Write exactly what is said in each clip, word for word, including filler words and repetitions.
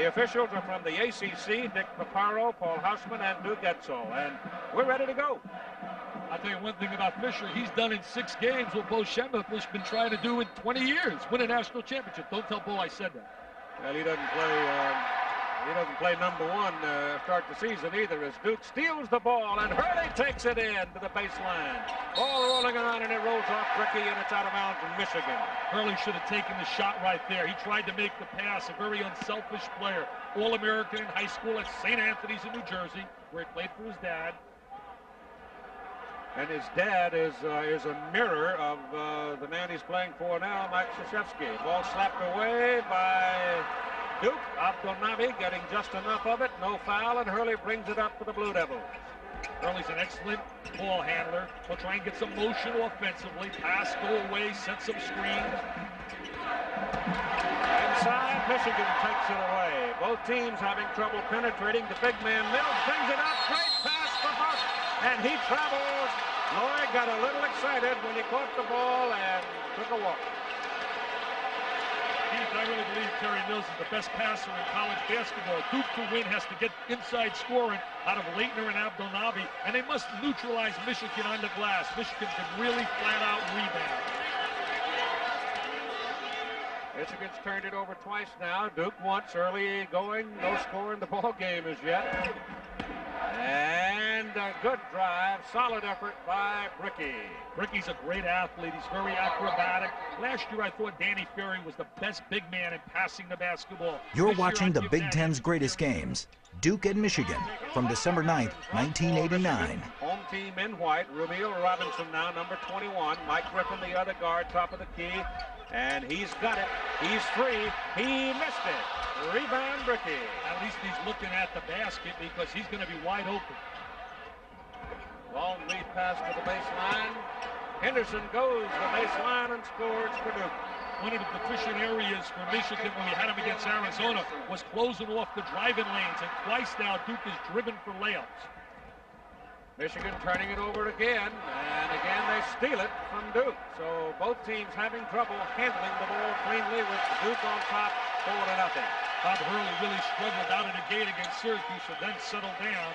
The officials are from the A C C, Dick Paparo, Paul Hausman, and Duke Getzel, and we're ready to go. I'll tell you one thing about Fisher. He's done in six games what Bo Schembechler's been trying to do in twenty years, win a national championship. Don't tell Bo I said that. Well, he doesn't play, um, he doesn't play number one uh, start the season either, as Duke steals the ball, and Hurley takes it in to the baseline. Ball rolling around, and it rolls off Ricky, and it's out of bounds in Michigan. Hurley should have taken the shot right there. He tried to make the pass, a very unselfish player. All-American in high school at Saint Anthony's in New Jersey, where he played for his dad. And his dad is uh, is a mirror of uh, the man he's playing for now, Mike Krzyzewski. Ball slapped away by Duke. Abdelnaby getting just enough of it. No foul, and Hurley brings it up for the Blue Devils. Hurley's an excellent ball handler. He'll try and get some motion offensively. Pass, go away, set some screens. Inside, Michigan takes it away. Both teams having trouble penetrating. The big man Mills brings it up. Great pass for Vaught, and he travels. Loy got a little excited when he caught the ball and took a walk. Keith, I really believe Terry Mills is the best passer in college basketball. Duke to win has to get inside scoring out of Laettner and Abdelnaby, and they must neutralize Michigan on the glass. Michigan can really flat-out rebound. Michigan's turned it over twice now. Duke once, early going, no score in the ball game as yet. And a good drive, solid effort by Bricky. Bricky's a great athlete. He's very acrobatic. Last year, I thought Danny Ferry was the best big man in passing the basketball. You're this watching year, the Big Ten's greatest games, Duke and Michigan, from December ninth, nineteen eighty-nine. Home team in white. Rumeal Robinson now number twenty-one. Mike Griffin, the other guard, top of the key. And he's got it. He's free. He missed it. Rebound, Bricky. At least he's looking at the basket, because he's going to be wide open. Long lead pass to the baseline. Henderson goes to the baseline and scores for Duke. One of the deficient areas for Michigan when we had him against Arizona was closing off the driving lanes, and twice now Duke is driven for layups. Michigan turning it over again, and again they steal it from Duke. So both teams having trouble handling the ball cleanly, with Duke on top, four to nothing. Bob Hurley really struggled out of the gate against Syracuse and then settled down.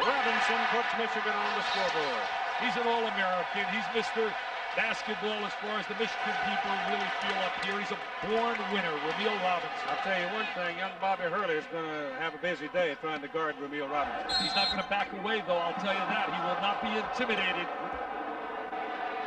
Robinson puts Michigan on the scoreboard. He's an All-American. He's Mister Basketball, as far as the Michigan people really feel up here. He's a born winner, Rumeal Robinson. I'll tell you one thing, young Bobby Hurley is going to have a busy day trying to guard Rumeal Robinson. He's not going to back away, though, I'll tell you that. He will not be intimidated.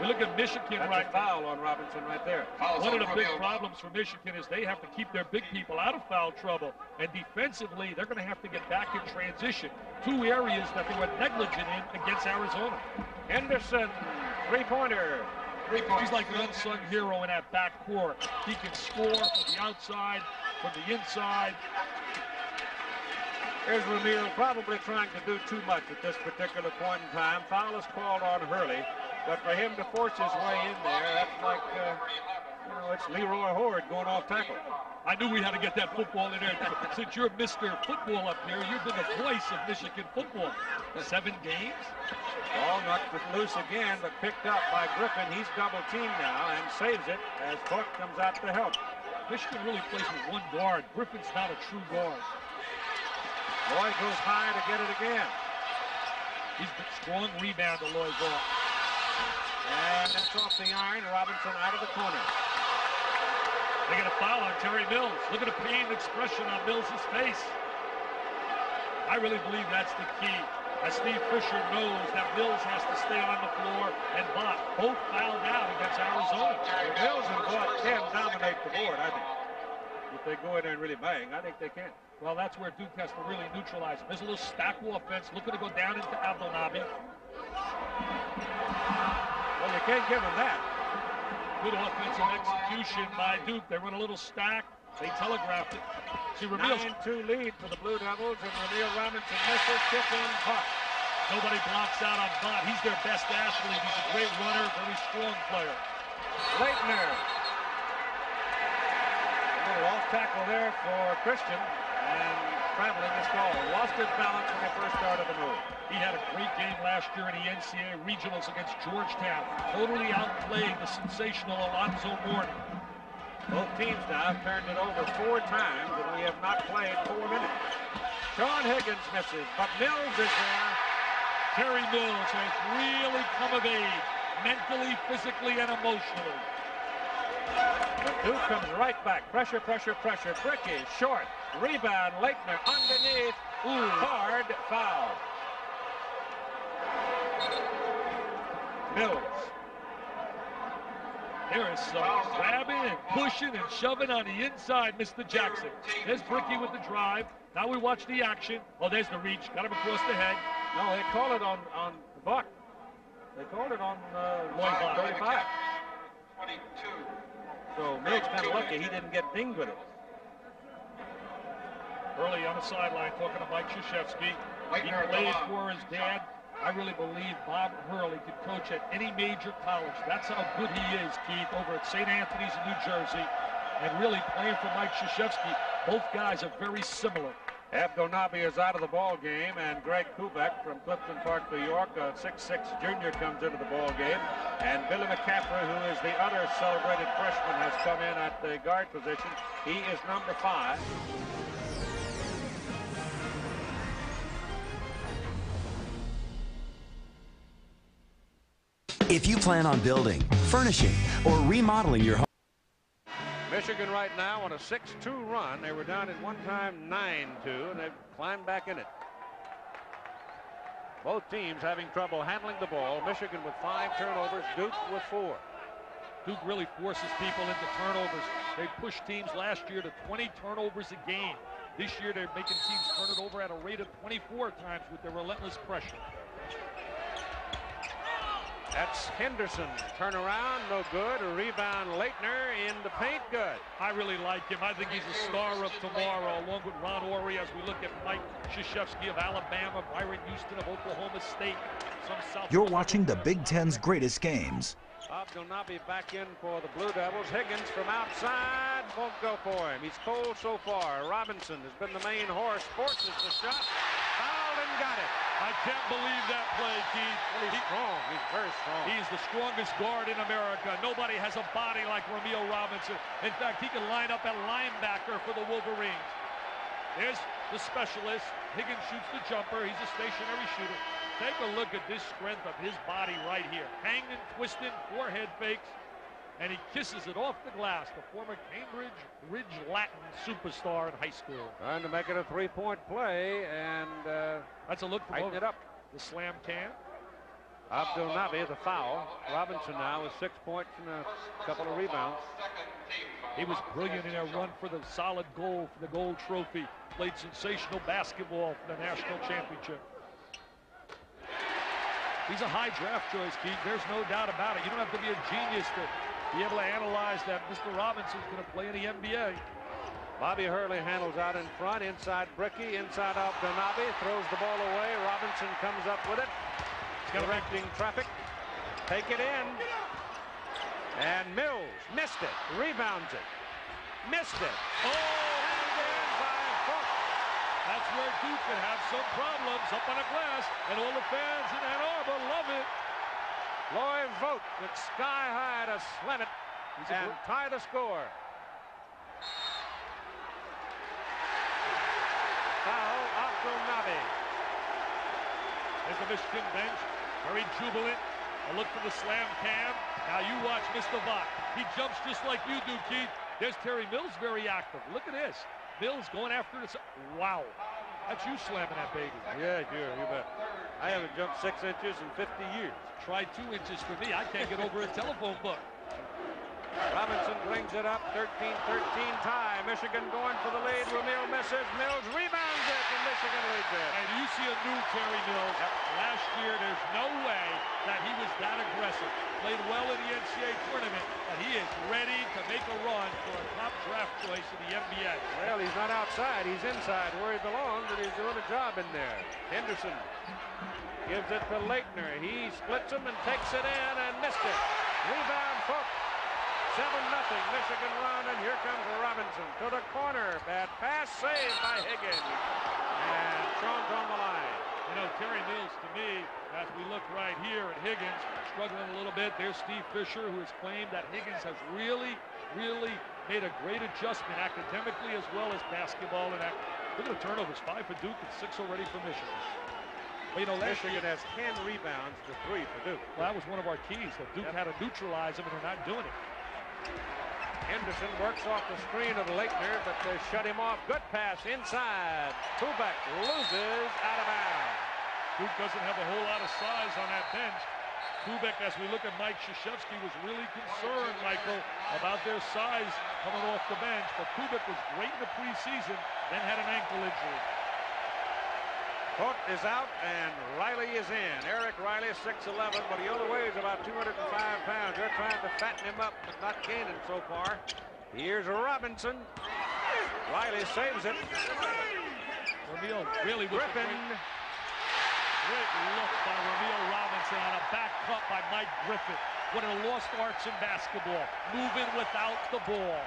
We look at Michigan. That's right a foul on Robinson right there. Fouls one of the big problems for Michigan is they have to keep their big people out of foul trouble. And defensively, they're going to have to get back in transition. Two areas that they were negligent in against Arizona. Henderson, three-pointer. He's like an unsung hero in that backcourt. He can score from the outside, from the inside. Here's Rumeal probably trying to do too much at this particular point in time. Foul is called on Hurley, but for him to force his way in there, that's like, uh, you know, it's Leroy Hoard going off tackle. I knew we had to get that football in there. Since you're Mister Football up here, you've been the voice of Michigan football. Seven games? Ball knocked loose again, but picked up by Griffin. He's double-teamed now and saves it as Vaught comes out to help. Michigan really plays with one guard. Griffin's not a true guard. Loy goes high to get it again. He's a strong rebound to Loy Vaught. And that's off the iron. Robinson out of the corner. They get a foul on Terry Mills. Look at the pained expression on Mills' face. I really believe that's the key. As Steve Fisher knows that Mills has to stay on the floor, and Vaught both fouled out against Arizona. And Mills and Vaught can dominate the board, I think. If they go in there and really bang, I think they can. Well, that's where Duke has to really neutralize him. There's a little stack offense, looking to go down into Abdelnaby. Well, you can't give him that. Good offensive execution by Duke. They run a little stack. They telegraphed it. See, Rumeal's nine two lead for the Blue Devils, and Rumeal Robinson misses. Clifton Park. Nobody blocks out on Vaught. He's their best athlete. He's a great runner, very strong player. Laettner. A little off tackle there for Christian, and traveling is called. Lost his balance when he first started the move. He had a great game last year in the N C A A regionals against Georgetown. Totally outplayed the sensational Alonzo Morton. Both teams now have turned it over four times, and we have not played four minutes. Sean Higgins misses, but Mills is there. Terry Mills has really come of age, mentally, physically, and emotionally. But Duke comes right back. Pressure, pressure, pressure. Bricky, short. Rebound, Laettner underneath. Ooh, hard foul. Mills. There is some grabbing and pushing and shoving on the inside, Mister Jackson. There's Bricky with the drive. Now we watch the action. Oh, there's the reach. Got him across the head. No, they call it on, on Vaught. They called it on uh, twenty-two. So Mills kind of lucky he didn't get dinged with it. Hurley on the sideline talking to Mike Krzyzewski. He played for his dad. I really believe Bob Hurley could coach at any major college. That's how good he is, Keith, over at Saint Anthony's in New Jersey. And really playing for Mike Krzyzewski, both guys are very similar. Abdelnaby is out of the ball game, and Greg Kubek from Clifton Park, New York, a six six junior, comes into the ball game. And Billy McCaffrey, who is the other celebrated freshman, has come in at the guard position. He is number five. If you plan on building, furnishing, or remodeling your home. Michigan right now on a six two run. They were down at one time nine two, and they've climbed back in it. Both teams having trouble handling the ball. Michigan with five turnovers, Duke with four. Duke really forces people into turnovers. They pushed teams last year to twenty turnovers a game. This year they're making teams turn it over at a rate of twenty-four times with their relentless pressure. That's Henderson. Turnaround, no good. A rebound, Laettner in the paint, good. I really like him. I think he's a star of tomorrow, along with Ron Ory, as we look at Mike Krzyzewski of Alabama, Byron Houston of Oklahoma State. Some South You're watching the Big Ten's greatest games. Abdelnaby back in for the Blue Devils. Higgins from outside won't go for him. He's cold so far. Robinson has been the main horse, forces the shot. Fouled and got it. I can't believe that play, Keith. Well, he's he, strong. He's very strong. He's the strongest guard in America. Nobody has a body like Rumeal Robinson. In fact, he can line up at linebacker for the Wolverines. There's the specialist. Higgins shoots the jumper. He's a stationary shooter. Take a look at this strength of his body right here. Hanging, twisting, forehead fakes, and he kisses it off the glass. The former Cambridge Ridge Latin superstar in high school. Trying to make it a three-point play, and... Uh, That's a look from over. It up. The slam can. Abdelnaby, the foul. Robinson now with six points and a couple of rebounds. He was brilliant in their run for the solid goal, for the gold trophy. Played sensational basketball for the national championship. He's a high draft choice, Keith. There's no doubt about it. You don't have to be a genius to be able to analyze that. Mister Robinson's going to play in the N B A. Bobby Hurley handles out in front, inside Bricky, inside Abdelnaby, throws the ball away. Robinson comes up with it, directing traffic. Take it in. And Mills missed it, rebounds it, missed it. Oh, and in by Vaught. That's where Duke can have some problems, up on the glass, and all the fans in Ann Arbor love it. Leroy Vaught with sky high to slam it and tie the score. Foul, Abdelnaby. There's the Michigan bench, very jubilant. A look for the slam cam. Now you watch Mister Vaught. He jumps just like you do, Keith. There's Terry Mills, very active. Look at this. Mills going after this. Wow. That's you slamming that baby. Yeah, yeah, you bet. I haven't jumped six inches in fifty years. Try two inches for me. I can't get over a telephone book. Robinson brings it up, thirteen thirteen tie. Michigan going for the lead. Rumeal misses. Mills rebounds it, and Michigan leads it. And you see a new Terry Mills. Yep. Last year, there's no way that he was that aggressive. Played well in the N C A A tournament, but he is ready to make a run for a top draft choice in the N B A. Well, he's not outside. He's inside where he belongs, and he's doing a job in there. Henderson gives it to Laettner. He splits him and takes it in and missed it. Rebound, Cook. seven nothing, Michigan round, and here comes Robinson to the corner. Bad pass, saved by Higgins. And Sean's on the line. You know, Terry Mills, to me, as we look right here at Higgins, struggling a little bit. There's Steve Fisher, who has claimed that Higgins has really really made a great adjustment academically as well as basketball. And look at the turnovers, five for Duke and six already for Michigan. Well, you know, last Michigan year, has ten rebounds to three for Duke. Well, that was one of our keys, that Duke yep. had to neutralize them, and they're not doing it. Henderson works off the screen of Laettner, but they shut him off. Good pass inside. Kubek loses out of bounds. Duke doesn't have a whole lot of size on that bench. Kubek, as we look at Mike Krzyzewski, was really concerned, Michael, about their size coming off the bench. But Kubek was great in the preseason, then had an ankle injury. Vaught is out and Riley is in. Eric Riley, six eleven, but he only weighs about two hundred five pounds. They're trying to fatten him up, but not gaining so far. Here's Robinson. Riley saves it. Rumeal really was Griffin. Great look by Rumeal Robinson on a back cut by Mike Griffin. One of the lost arts in basketball, moving without the ball.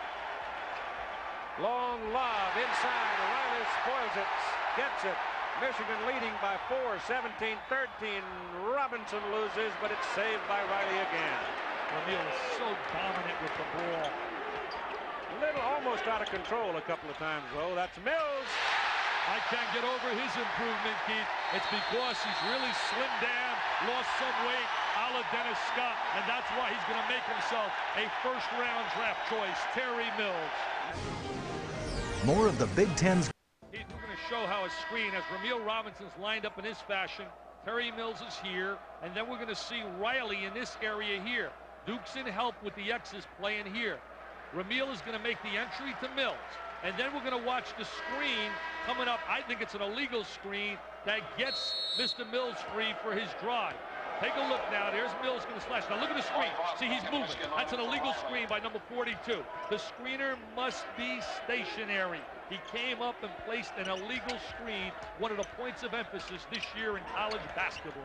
Long lob inside, Riley spoils it, gets it. Michigan leading by four, seventeen thirteen. Robinson loses, but it's saved by Riley again. Rumeal is so dominant with the ball. A little almost out of control a couple of times, though. That's Mills. I can't get over his improvement, Keith. It's because he's really slimmed down, lost some weight, a la Dennis Scott, and that's why he's going to make himself a first-round draft choice, Terry Mills. More of the Big Ten's. Keith, we're going to show how a screen, as Rumeal Robinson's lined up in his fashion, Terry Mills is here, and then we're going to see Riley in this area here. Duke's in help with the X's playing here. Rumeal is going to make the entry to Mills. And then we're going to watch the screen coming up. I think it's an illegal screen that gets Mister Mills free for his drive. Take a look now. There's Mills going to slash. Now look at the screen. See, he's moving. That's an illegal screen by number forty-two. The screener must be stationary. He came up and placed an illegal screen, one of the points of emphasis this year in college basketball.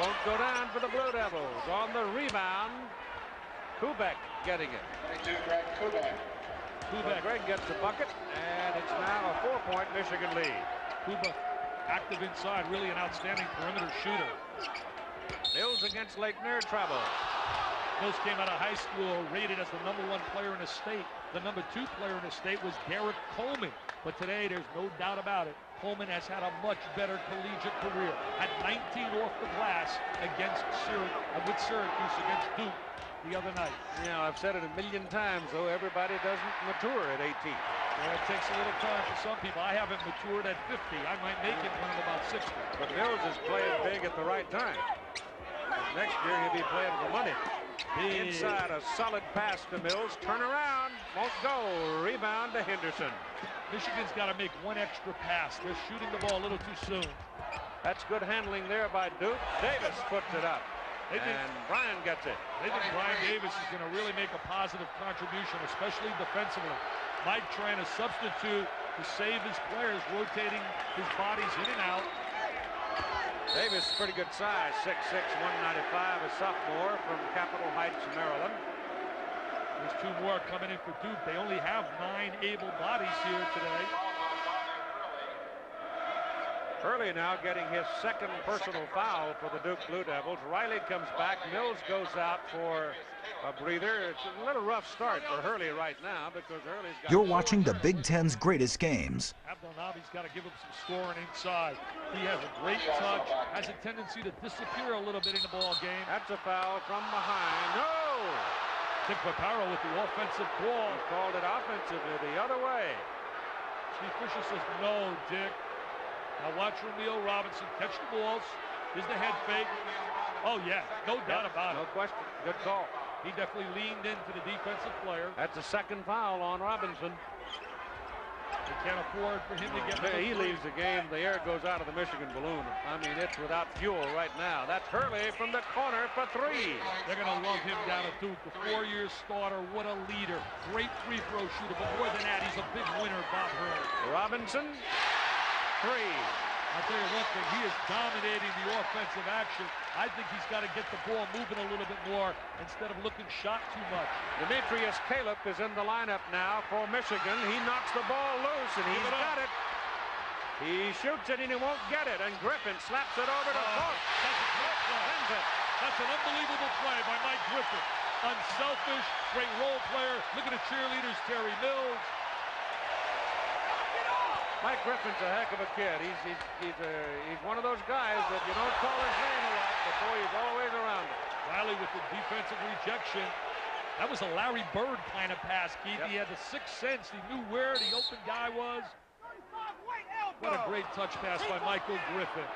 Won't go down for the Blue Devils. On the rebound, Kubek getting it. twenty-two, Greg Kubek. Kubek. So Greg gets the bucket, and it's now a four-point Michigan lead. Kubek, active inside, really an outstanding perimeter shooter. Mills against Laettner, trouble. Mills came out of high school rated as the number one player in the state. The number two player in the state was Garrett Coleman. But today, there's no doubt about it, Coleman has had a much better collegiate career. At nineteen off the glass against Syracuse, with Syracuse against Duke the other night. You know, I've said it a million times, though, everybody doesn't mature at eighteen. Well, it takes a little time for some people. I haven't matured at fifty. I might make it when I'm about sixty. But Mills is playing big at the right time. Next year, he'll be playing for money. Big. Inside, a solid pass to Mills. Turn around, won't go. Rebound to Henderson. Michigan's got to make one extra pass. They're shooting the ball a little too soon. That's good handling there by Duke. Davis puts it up. They think, and Brian gets it. They think Brian Davis is going to really make a positive contribution, especially defensively. Mike trying to substitute to save his players, rotating his bodies in and out. Davis, pretty good size, six six, one ninety-five, a sophomore from Capitol Heights, Maryland. There's two more coming in for Duke. They only have nine able bodies here today. Hurley now getting his second personal foul for the Duke Blue Devils. Riley comes back. Mills goes out for a breather. It's a little rough start for Hurley right now because Hurley's got... You're watching the Big Ten's greatest games. Abdelnaby's got to give him some scoring inside. He has a great touch, has a tendency to disappear a little bit in the ball game. That's a foul from behind. No! Dick Paparo with the offensive ball. He called it offensively the other way. Steve Fisher says, no, Dick. Now watch Rumeal Robinson catch the balls. Here's the head fake. Oh, yeah, no doubt yep, about no it. No question. Good call. He definitely leaned into the defensive player. That's a second foul on Robinson. They can't afford for him to get... Yeah, he leaves the game. The air goes out of the Michigan balloon. I mean, it's without fuel right now. That's Hurley from the corner for three. They're going to love him down at Duke. The four-year starter, what a leader. Great free-throw shooter, but more than that, he's a big winner, Bob Hurley. Robinson... Three. I'll tell you one thing, he is dominating the offensive action. I think he's got to get the ball moving a little bit more instead of looking shot too much. Demetrius Calip is in the lineup now for Michigan. He knocks the ball loose, and he's got it. He shoots it, and he won't get it, and Griffin slaps it over to Vaught. That's a great play. That's an unbelievable play by Mike Griffin. Unselfish, great role player. Look at the cheerleaders, Terry Mills. Mike Griffin's a heck of a kid. He's, he's, he's, uh, he's one of those guys that you don't call his name a lot, but boy, he's always around him. Riley with the defensive rejection. That was a Larry Bird kind of pass, Keith. Yep. He had the sixth sense. He knew where the open guy was. What a great touch pass by Michael Griffin.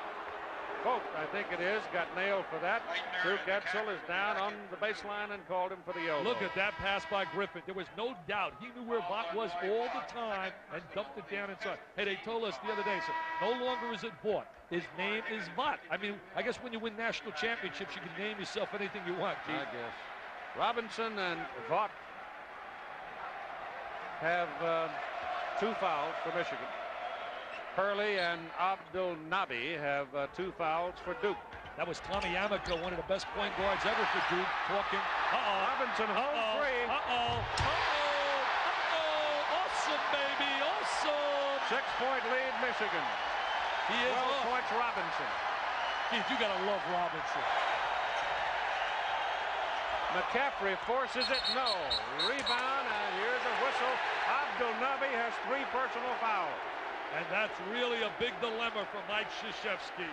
Cope, I think it is, got nailed for that. Duke Getzel is down on the baseline and called him for the elbow. Look at that pass by Griffin. There was no doubt. He knew where Vaught was all the time and dumped it down inside. Hey, they told us the other day, so no longer is it Vaught. His name is Vaught. I mean, I guess when you win national championships, you can name yourself anything you want, Keith. I guess. Robinson and Vaught have uh, two fouls for Michigan. Hurley and Abdelnaby have uh, two fouls for Duke. That was Tommy Amico, one of the best point guards ever for Duke, talking. Uh-oh. Robinson, home uh-oh. Free. Uh-oh. Uh-oh. Uh-oh. Awesome, baby. Awesome. Six-point lead, Michigan. He is twelve points, Robinson. Keith, you got to love Robinson. McCaffrey forces it. No. Rebound, and here's a whistle. Abdelnaby has three personal fouls. And that's really a big dilemma for Mike Krzyzewski.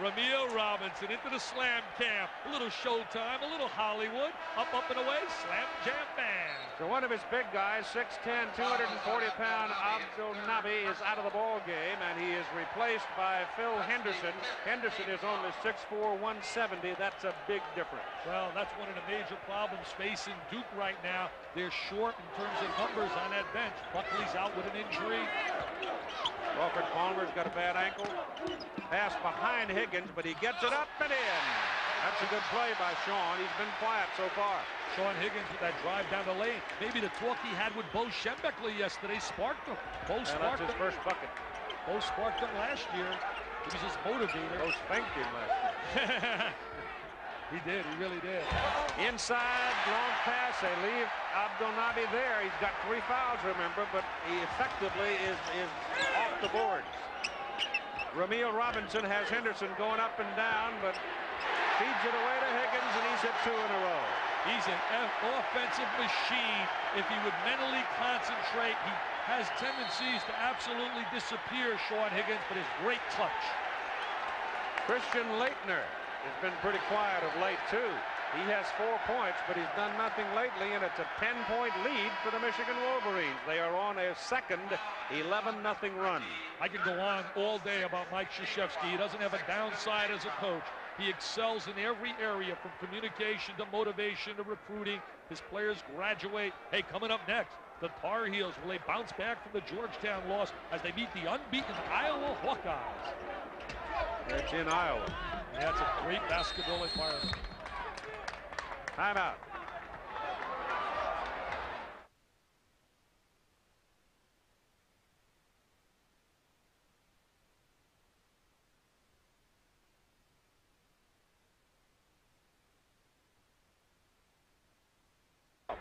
Rumeal Robinson into the slam camp. A little Showtime, a little Hollywood. Up, up, and away, slam jam band. So one of his big guys, six ten, two hundred forty pound Abdelnaby is out of the ball game, and he is replaced by Phil Henderson. Henderson is only six four, one seventy. That's a big difference. Well, that's one of the major problems facing Duke right now. They're short in terms of numbers on that bench. Buckley's out with an injury. Crawford Palmer's got a bad ankle. Pass behind Higgins, but he gets it up and in. That's a good play by Sean. He's been quiet so far. Sean Higgins with that drive down the lane. Maybe the talk he had with Bo Schembechler yesterday sparked him. Bo and sparked that's his him. First bucket. Bo sparked him last year. He was his motivator. Bo spanked him last year. He did, he really did. Inside, long pass, they leave Abdelnaby there. He's got three fouls, remember, but he effectively is, is off the boards. Rumeal Robinson has Henderson going up and down, but feeds it away to Higgins, and he's hit two in a row. He's an offensive machine. If he would mentally concentrate, he has tendencies to absolutely disappear, Sean Higgins, but his great clutch. Christian Laettner. It's been pretty quiet of late, too. He has four points, but he's done nothing lately, and it's a ten-point lead for the Michigan Wolverines. They are on a second eleven nothing run. I could go on all day about Mike Krzyzewski. He doesn't have a downside as a coach. He excels in every area, from communication to motivation to recruiting. His players graduate. Hey, coming up next, the Tar Heels. Will they bounce back from the Georgetown loss as they meet the unbeaten Iowa Hawkeyes? It's in Iowa. Yeah, it's a great basketball environment. Timeout.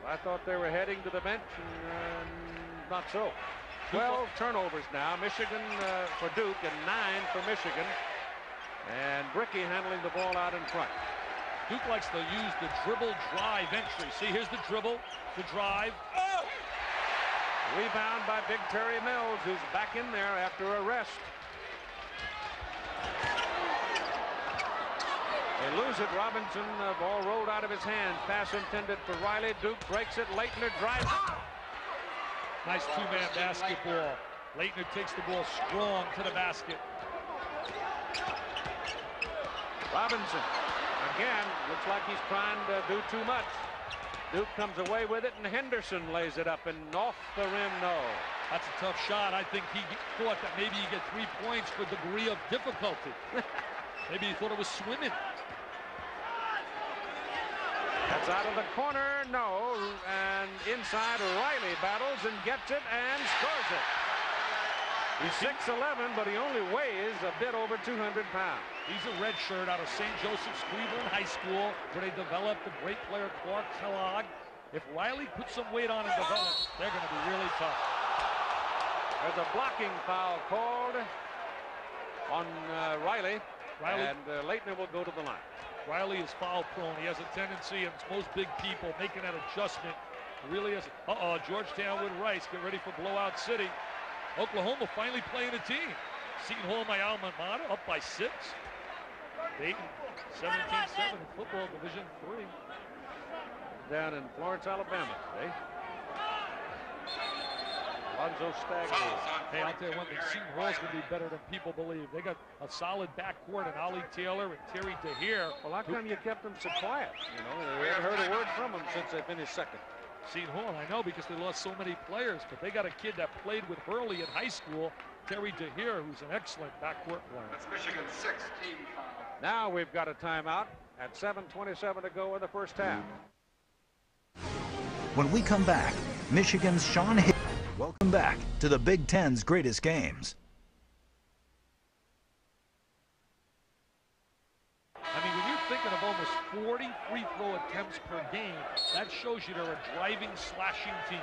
I thought they were heading to the bench, and uh, not so. twelve turnovers now. Michigan uh, for Duke and nine for Michigan. And Brickey handling the ball out in front. Duke likes to use the dribble drive entry. See, here's the dribble, the drive. Oh! Rebound by Big Terry Mills, who's back in there after a rest. They lose it. Robinson, the ball rolled out of his hands. Pass intended for Riley. Duke breaks it. Laettner drives it. Nice two-man basketball. Laettner takes the ball strong to the basket. Robinson, again, looks like he's trying to do too much. Duke comes away with it, and Henderson lays it up, and off the rim, no. That's a tough shot. I think he thought that maybe you get three points for degree of difficulty. Maybe he thought it was swimming. That's out of the corner, no, and inside Riley battles and gets it and scores it. He's six eleven, but he only weighs a bit over two hundred pounds. He's a redshirt out of Saint Joseph's Cleveland High School, where they developed the great player Clark Kellogg. If Riley puts some weight on and develops, they're going to be really tough. There's a blocking foul called on uh, Riley, Riley, and uh, Laettner will go to the line. Riley is foul prone. He has a tendency, and most big people making that adjustment really is. Uh-oh, Georgetown with Rice. Get ready for blowout city. Oklahoma finally playing a team. Seton Hall, my alma mater, up by six. Dayton, seventeen seven, football division three. Down in Florence, Alabama today. Alonzo Stagner. Hey, I'll tell you one thing, Seton Hall's going to be better than people believe. They got a solid backcourt and Ollie Taylor and Terry Dehere. Well, how come you kept them so quiet? You know, we haven't heard a word from them since they finished second. Seton Hall, I know, because they lost so many players, but they got a kid that played with Hurley in high school, Terry Dehere, who's an excellent backcourt player. That's Michigan's sixth team foul. Now we've got a timeout at seven twenty-seven to go in the first half. When we come back, Michigan's Sean Higgins. Welcome back to the Big Ten's greatest games. I mean, when you're thinking of almost forty free throw attempts per game, that shows you they're a driving, slashing team.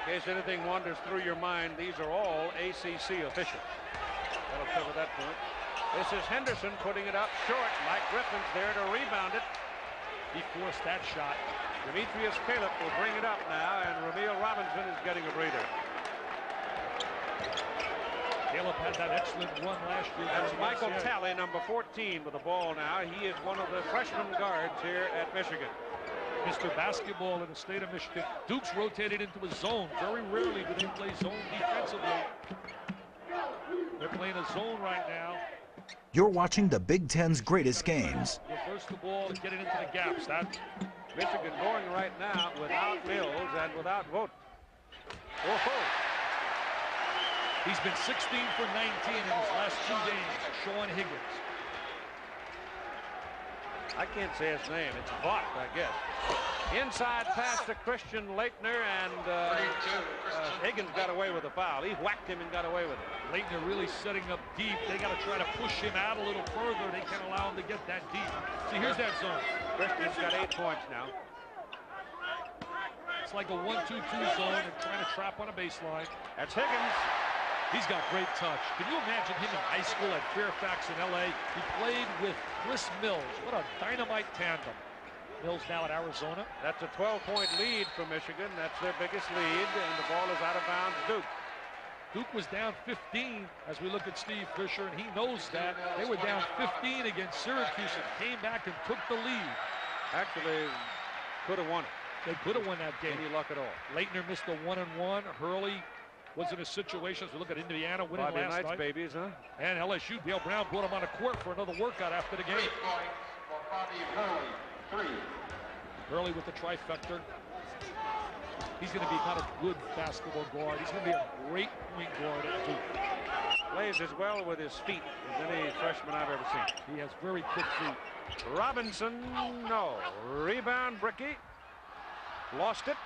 In case anything wanders through your mind, these are all A C C officials. That'll cover that point. This is Henderson putting it up short. Mike Griffin's there to rebound it. He forced that shot. Demetrius Calip will bring it up now, and Rumeal Robinson is getting a breather. Calip had that excellent run last year. That's Michael Talley, number fourteen, with the ball now. He is one of the freshman guards here at Michigan. Mister Basketball in the state of Michigan. Duke's rotated into a zone. Very rarely do they play zone defensively. They're playing a zone right now. You're watching the Big Ten's greatest games. Reverse the ball and get it into the gaps. That Michigan going right now without Mills and without Vaught. He's been sixteen for nineteen in his last two games, Sean Higgins. I can't say his name. It's Vaught, I guess. Inside pass to Christian Laettner, and uh, uh, Higgins got away with the foul. He whacked him and got away with it. Laettner really setting up deep. They got to try to push him out a little further. They can't allow him to get that deep. See, here's that zone. Christian's got eight points now. It's like a one two two zone and trying to trap on a baseline. That's Higgins. He's got great touch. Can you imagine him in high school at Fairfax in L A? He played with Chris Mills. What a dynamite tandem. Mills now at Arizona. That's a twelve-point lead for Michigan. That's their biggest lead, and the ball is out of bounds. Duke. Duke was down fifteen as we look at Steve Fisher, and he knows that. They were down fifteen against Syracuse and came back and took the lead. Actually, could have won it. They could have won that game. Any luck at all. Laettner missed the one-and-one. Hurley was in a situation, as we look at Indiana winning Bobby last Knight's night. Babies, huh? And L S U, Dale Brown brought him on a court for another workout after the game. Three points for Bobby Hurley. Three. Hurley with the trifecta. He's going to be not a good basketball guard. He's going to be a great point guard at Duke. Plays as well with his feet as any freshman I've ever seen. He has very quick feet. Robinson, no. Rebound, Bricky. Lost it.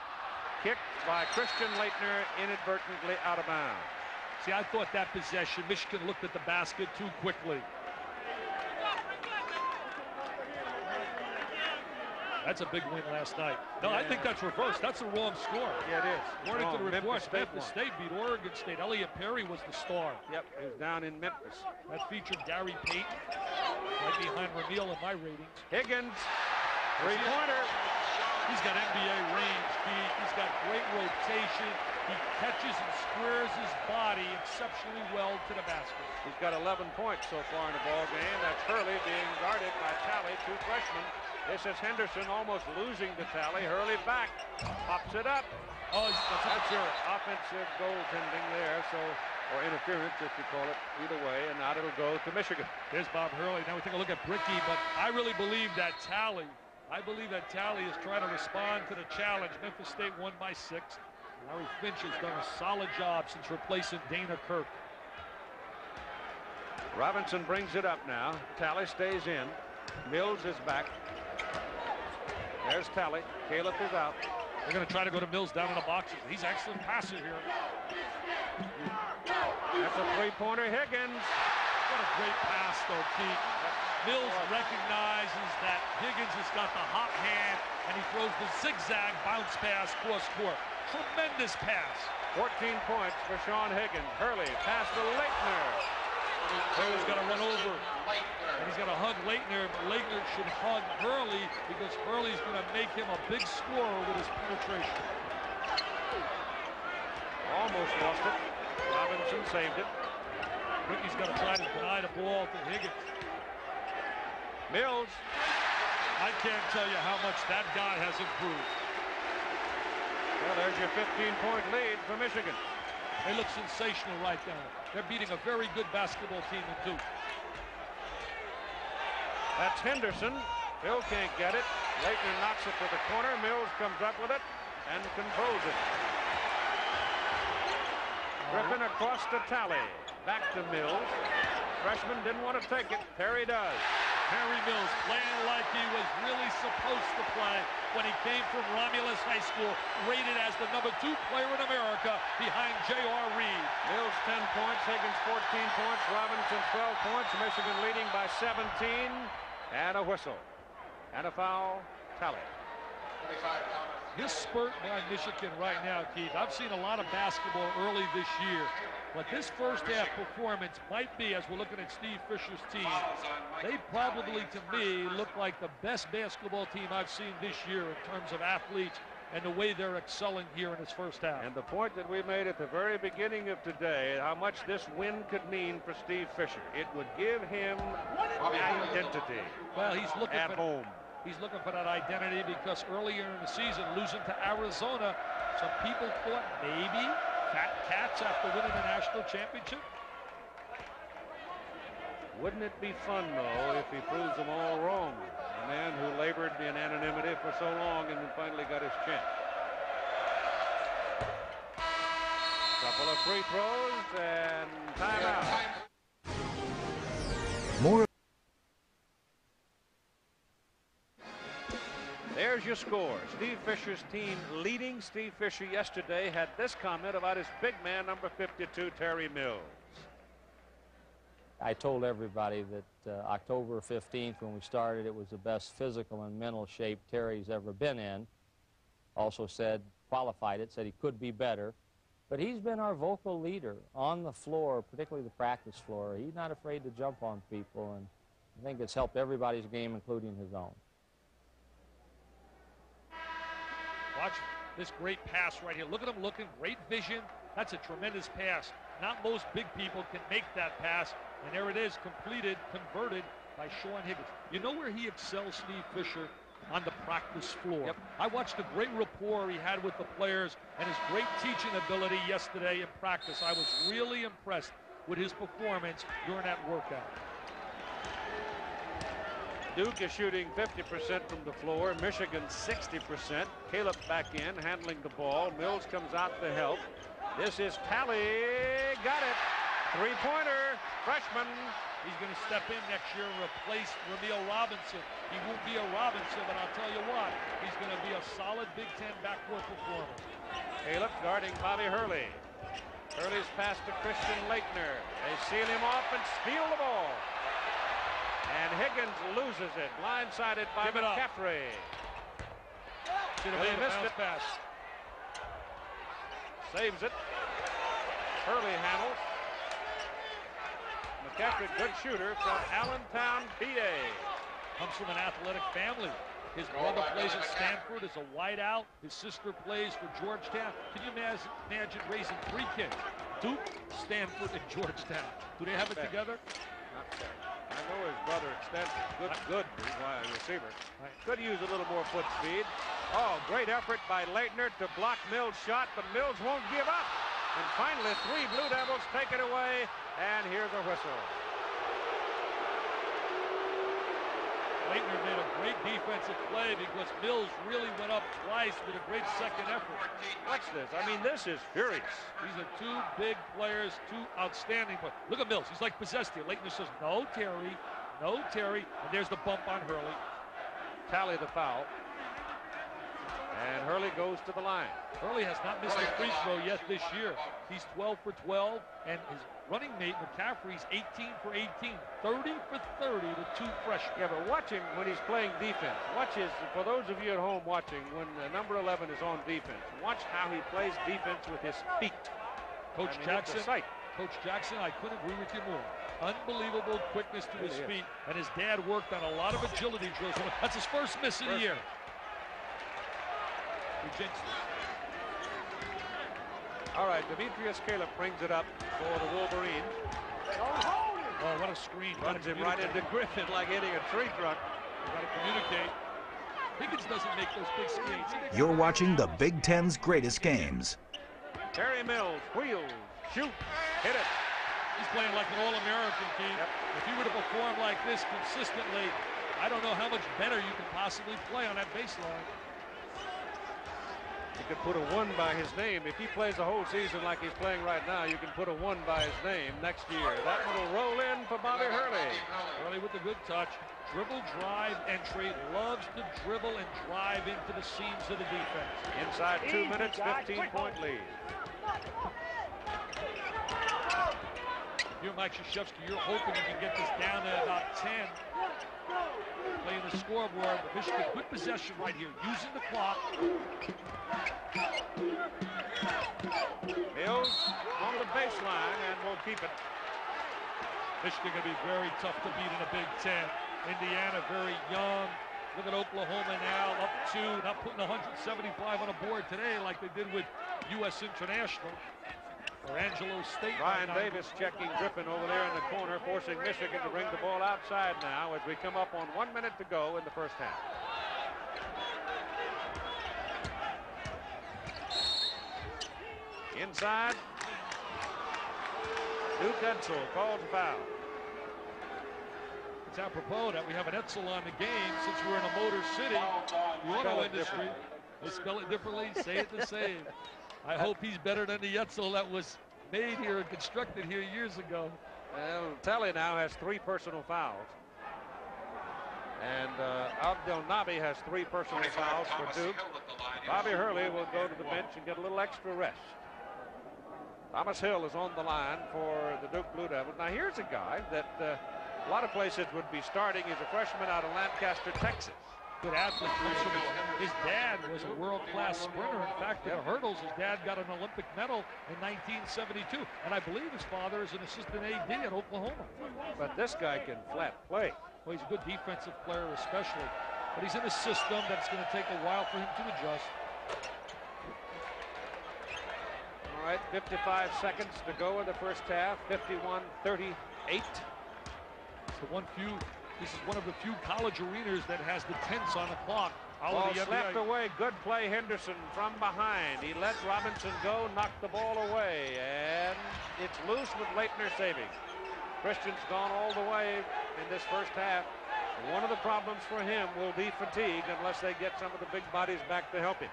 Kicked by Christian Laettner, inadvertently out of bounds. See, I thought that possession, Michigan looked at the basket too quickly. That's a big win last night. No, yeah. I think that's reversed. That's the wrong score. Yeah, it is. According to the report, Memphis State beat Oregon State. Elliot Perry was the star. Yep, it was down in Memphis. That featured Gary Payton, right behind Rumeal in my ratings. Higgins, three-pointer. He's got N B A range, Pete. He's got great rotation. He catches and squares his body exceptionally well to the basket. He's got eleven points so far in the ball game. That's Hurley being guarded by Talley, two freshmen. This is Henderson almost losing to Talley. Hurley back, pops it up. Oh, that's, that's your offensive goaltending there, so, or interference, if you call it, either way, and now it'll go to Michigan. There's Bob Hurley. Now we take a look at Bricky, but I really believe that Talley I believe that Talley is trying to respond to the challenge. Memphis State won by six. Larry Finch has done a solid job since replacing Dana Kirk. Robinson brings it up now. Talley stays in. Mills is back. There's Talley. Calip is out. They're going to try to go to Mills down in the boxes. He's an excellent passer here. That's a three-pointer. Higgins. What a great pass, though, Pete. Mills recognizes that Higgins has got the hot hand, and he throws the zigzag bounce pass cross court. Tremendous pass. fourteen points for Sean Higgins. Hurley pass to Laettner. Hurley's got to run over, and he's got to hug Laettner, but Laettner should hug Hurley, because Hurley's going to make him a big scorer with his penetration. Almost lost it. Robinson saved it. Ricky's going to try to deny the ball to Higgins. Mills. I can't tell you how much that guy has improved. Well, there's your fifteen-point lead for Michigan. They look sensational right now. They're beating a very good basketball team in Duke. That's Henderson. Hill can't get it. Laettner knocks it to the corner. Mills comes up with it and controls it. Griffin across to Talley. Back to Mills. Freshman didn't want to take it. Perry does. Perry Mills playing like he was really supposed to play when he came from Romulus High School, rated as the number two player in America behind J R Reed. Mills ten points, Higgins fourteen points, Robinson twelve points, Michigan leading by seventeen, and a whistle. And a foul, Talley. This spurt by Michigan right now, Keith, I've seen a lot of basketball early this year. But this first half performance might be, as we're looking at Steve Fisher's team, they probably, to me, look like the best basketball team I've seen this year in terms of athletes and the way they're excelling here in this first half. And the point that we made at the very beginning of today, how much this win could mean for Steve Fisher. It would give him identity. Well, he's looking at home. He's looking for that identity, because earlier in the season, losing to Arizona, some people thought maybe Cats after winning the national championship. Wouldn't it be fun, though, if he proves them all wrong? A man who labored in anonymity for so long and then finally got his chance. Couple of free throws and timeout. More. There's your score. Steve Fisher's team leading. Steve Fisher yesterday had this comment about his big man, number fifty-two, Terry Mills. I told everybody that uh, October fifteenth, when we started, it was the best physical and mental shape Terry's ever been in. Also said, qualified it, said he could be better. But he's been our vocal leader on the floor, particularly the practice floor. He's not afraid to jump on people, and I think it's helped everybody's game, including his own. Watch this great pass right here. Look at him looking. Great vision. That's a tremendous pass. Not most big people can make that pass. And there it is, completed, converted by Sean Higgins. You know where he excels, Steve Fisher? On the practice floor. Yep. I watched the great rapport he had with the players and his great teaching ability yesterday in practice. I was really impressed with his performance during that workout. Duke is shooting fifty percent from the floor. Michigan sixty percent. Calip back in, handling the ball. Mills comes out to help. This is Talley. Got it. Three-pointer. Freshman. He's going to step in next year and replace Rumeal Robinson. He won't be a Robinson, but I'll tell you what, he's going to be a solid Big Ten backcourt performer. Calip guarding Bobby Hurley. Hurley's pass to Christian Laettner. They seal him off and steal the ball. And Higgins loses it, blindsided by McCaffrey. Should have missed it. Pass. Saves it. Hurley handles. McCaffrey, good shooter from Allentown, P A. Comes from an athletic family. His brother plays at Stanford as a wideout. His sister plays for Georgetown. Can you imagine raising three kids? Duke, Stanford, and Georgetown. Do they have it together? Not fair. I know his brother extends good, good receiver. Could use a little more foot speed. Oh, great effort by Laettner to block Mills' shot, but Mills won't give up. And finally, three Blue Devils take it away, and here's a whistle. Laettner made a great defensive play because Mills really went up twice with a great second effort. Watch this. I mean, this is furious. These are two big players, two outstanding players. Look at Mills. He's like possessed here. Laettner says, no, Terry. No, Terry. And there's the bump on Hurley. Talley the foul. And Hurley goes to the line. Hurley has not missed a free throw yet this year. He's twelve for twelve, and his running mate, McCaffrey's eighteen for eighteen, thirty for thirty with two freshmen. Yeah, but watch him when he's playing defense. Watch his, for those of you at home watching, when uh, number eleven is on defense, watch how he plays defense with his feet. Coach I mean, Jackson, Coach Jackson, I couldn't agree with you more. Unbelievable quickness to his feet, and his dad worked on a lot of agility drills. That's his first miss of the year. All right, Demetrius Calip brings it up for the Wolverine. Oh, what a screen. Runs him right into Griffin like hitting a tree trunk. Got to communicate. Higgins doesn't make those big screens. You're watching the Big Ten's greatest games. Terry Mills wheels, shoot, hit it. He's playing like an All-American team. Yep. If you were to perform like this consistently, I don't know how much better you can possibly play on that baseline. You could put a one by his name. If he plays a whole season like he's playing right now, you can put a one by his name next year. That one will roll in for Bobby Hurley. Hurley with a good touch. Dribble, drive, entry. Loves to dribble and drive into the seams of the defense. Inside two minutes, fifteen-point lead. You're Mike Krzyzewski, you're hoping you can get this down at about ten. Playing the scoreboard, but Michigan, good possession right here, using the clock. Mills on the baseline and will keep it. Michigan going to be very tough to beat in the Big Ten. Indiana very young. Look at Oklahoma now, up two, not putting one seventy-five on a board today like they did with U S International. Or Angelo State. Brian Davis checking Griffin over there in the corner, forcing Michigan to bring the ball outside now as we come up on one minute to go in the first half. Inside. Duke Getzel called foul. It's apropos that we have an Etzel on the game since we're in a Motor City. The auto industry. They spell it differently, say it the same. I hope he's better than the Etzel that was made here and constructed here years ago. Well, Talley now has three personal fouls. And uh, Abdelnaby has three personal fouls for Duke. Bobby Hurley will go to the bench and get a little extra rest. Thomas Hill is on the line for the Duke Blue Devils. Now here's a guy that uh, a lot of places would be starting. He's a freshman out of Lancaster, Texas. Good athlete. His dad was a world-class sprinter. In fact, in the hurdles, his dad got an Olympic medal in nineteen seventy-two. And I believe his father is an assistant A D at Oklahoma. But this guy can flat play. Well, he's a good defensive player especially. But he's in a system that's going to take a while for him to adjust. All right, fifty-five seconds to go in the first half. fifty-one thirty-eight. It's the one few. This is one of the few college arenas that has the tenths on the clock. Ball slapped away. Good play, Henderson from behind. He let Robinson go, knocked the ball away, and it's loose with Laettner saving. Christian's gone all the way in this first half. One of the problems for him will be fatigue unless they get some of the big bodies back to help him.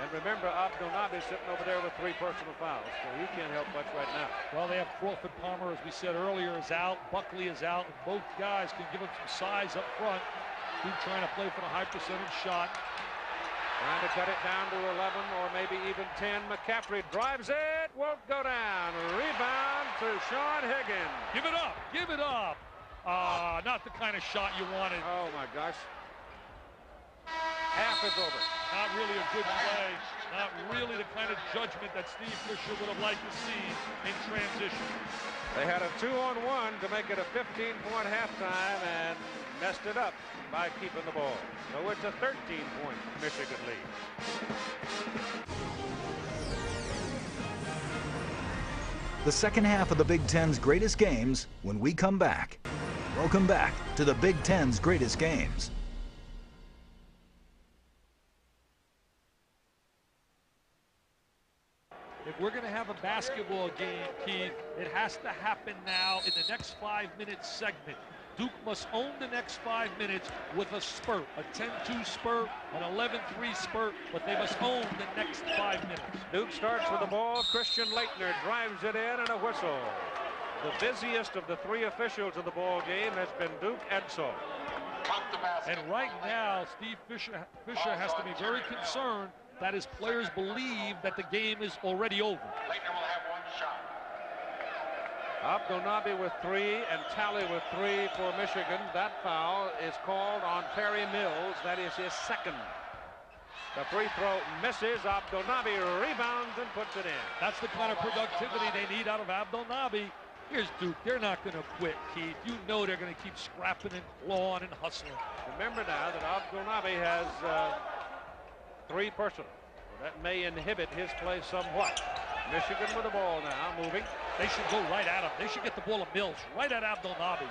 And remember, Abdelnaby sitting over there with three personal fouls, so he can't help much right now. Well, they have Crawford Palmer, as we said earlier, is out. Buckley is out. Both guys can give him some size up front. He's trying to play for the high percentage shot. Trying to cut it down to eleven or maybe even ten. McCaffrey drives it. Won't go down. Rebound to Sean Higgins. Give it up. Give it up. Uh, not the kind of shot you wanted. Oh, my gosh. Half is over. Not really a good play. Not really the kind of judgment that Steve Fisher would have liked to see in transition. They had a two-on-one to make it a fifteen-point halftime and messed it up by keeping the ball. So it's a thirteen-point Michigan lead. The second half of the Big Ten's greatest games when we come back. Welcome back to the Big Ten's greatest games. If we're going to have a basketball game, Keith, it has to happen now in the next five-minute segment. Duke must own the next five minutes with a spurt, a ten two spurt, an eleven three spurt, but they must own the next five minutes. Duke starts with the ball. Christian Laettner drives it in and a whistle. The busiest of the three officials of the ball game has been Duke Edsel. And right now, Steve Fisher, Fisher has to be very concerned that his players believe that the game is already over. Laettner will have one shot. Abdelnaby with three and Talley with three for Michigan. That foul is called on Terry Mills. That is his second. The free throw misses. Abdelnaby rebounds and puts it in. That's the kind of productivity they need out of Abdelnaby. Here's Duke. They're not going to quit, Keith. You know they're going to keep scrapping and clawing and hustling. Remember now that Abdelnaby has uh, three personal. That may inhibit his play somewhat. Michigan with the ball now, moving. They should go right at him. They should get the ball to Mills, right at Abdelnaby.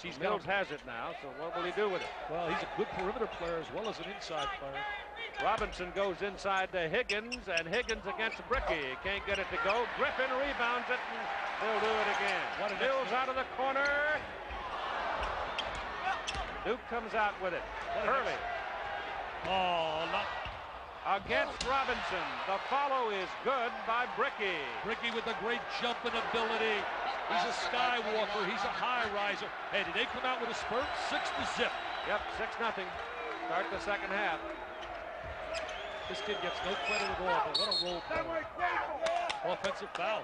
She's Mills down. Has it now, so what will he do with it? Well, he's a good perimeter player as well as an inside player. Robinson goes inside to Higgins, and Higgins against Bricky. Can't get it to go. Griffin rebounds it, and they'll do it again. What a Mills out of the corner. Duke comes out with it. Hurley. Oh, not... Against Robinson. The follow is good by Bricky. Bricky with a great jumping ability. He's a skywalker. He's a high riser. Hey, did they come out with a spurt? Six to zip. Yep, six nothing. Start the second half. This kid gets no credit at all, but what a roll play. Offensive foul.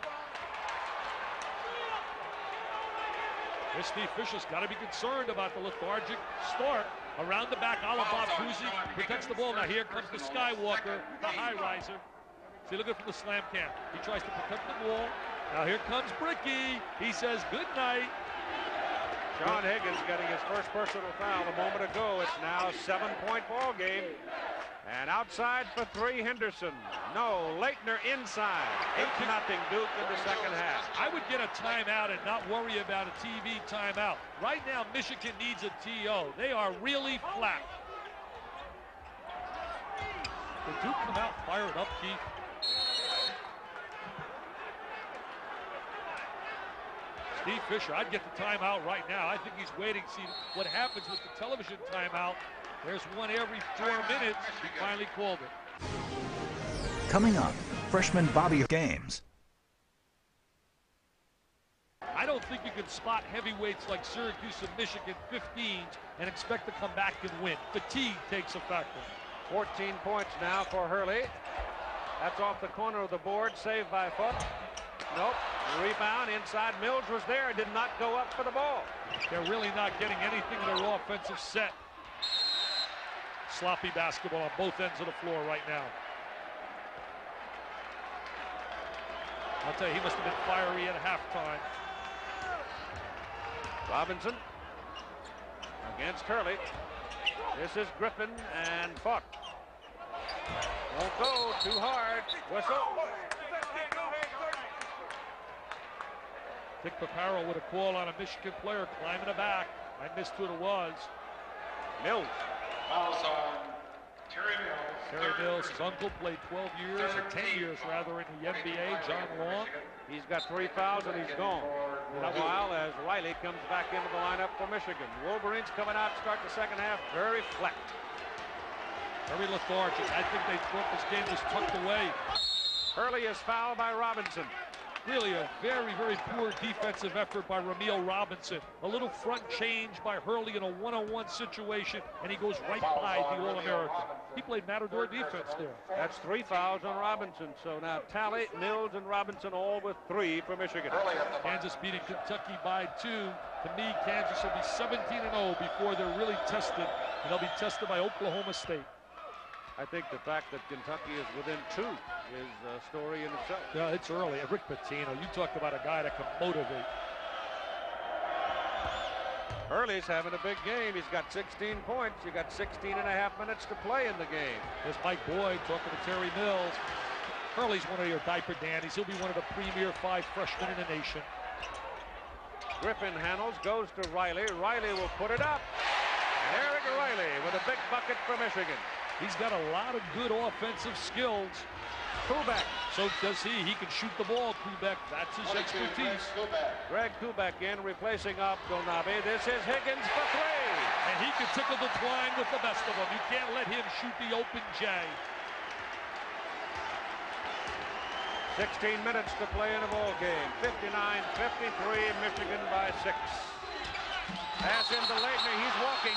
Steve Fisher's got to be concerned about the lethargic start. Around the back, Alabab Kuzi protects the ball. Now here comes the skywalker, the high riser. See, look at from the slam cam. He tries to protect the ball. Now here comes Bricky. He says good night. Sean Higgins getting his first personal foul a moment ago. It's now a seven-point ball game. And outside for three, Henderson. No, Laettner inside. It's nothing Duke in the second half. I would get a timeout and not worry about a T V timeout. Right now, Michigan needs a T O. They are really flat. Did Duke come out fired up, Keith? Steve Fisher, I'd get the timeout right now. I think he's waiting to see what happens with the television timeout. There's one every four minutes. He finally called it. Coming up, freshman Bobby Games. I don't think you can spot heavyweights like Syracuse and Michigan fifteens and expect to come back and win. Fatigue takes a factor. fourteen points now for Hurley. That's off the corner of the board, saved by Vaught. Nope. Rebound inside. Mills was there, did not go up for the ball. They're really not getting anything in their offensive set. Sloppy basketball on both ends of the floor right now. I'll tell you, he must have been fiery at halftime. Robinson against Hurley. This is Griffin and Vaught. Won't go too hard. Whistle. Dick Paparo with a call on a Michigan player climbing the back. I missed who it was. Mills. Also, Terry Mills. Terry Mills, his uncle, played twelve years, or ten years rather, in the N B A. John Long. He's got three fouls and he's gone. Meanwhile, as Riley comes back into the lineup for Michigan. Wolverines coming out to start the second half. Very flat. Very lethargic. I think they thought this game was tucked away. Hurley is fouled by Robinson. Really a very, very poor defensive effort by Rumeal Robinson. A little front change by Hurley in a one-on-one situation, and he goes right by the All-American. He played Matador defense there. That's three fouls on Robinson. So now Talley, Mills, and Robinson all with three for Michigan. Kansas beating Kentucky by two. To me, Kansas will be seventeen and oh before they're really tested, and they'll be tested by Oklahoma State. I think the fact that Kentucky is within two is a story in itself. Yeah, it's early. Rick Pitino, you talked about a guy that can motivate. Hurley's having a big game. He's got sixteen points. You got sixteen and a half minutes to play in the game. There's Mike Boyd talking to Terry Mills. Hurley's one of your diaper dandies. He'll be one of the premier five freshmen in the nation. Griffin handles, goes to Riley. Riley will put it up. Eric Riley with a big bucket for Michigan. He's got a lot of good offensive skills. Kubek. So does he. He can shoot the ball, Kubek. That's his expertise. Greg Kubek in, replacing Abdelnaby. This is Higgins for three. And he can tickle the twine with the best of them. You can't let him shoot the open J. sixteen minutes to play in a ball game. fifty-nine fifty-three, Michigan by six. Pass into Laettner. He's walking.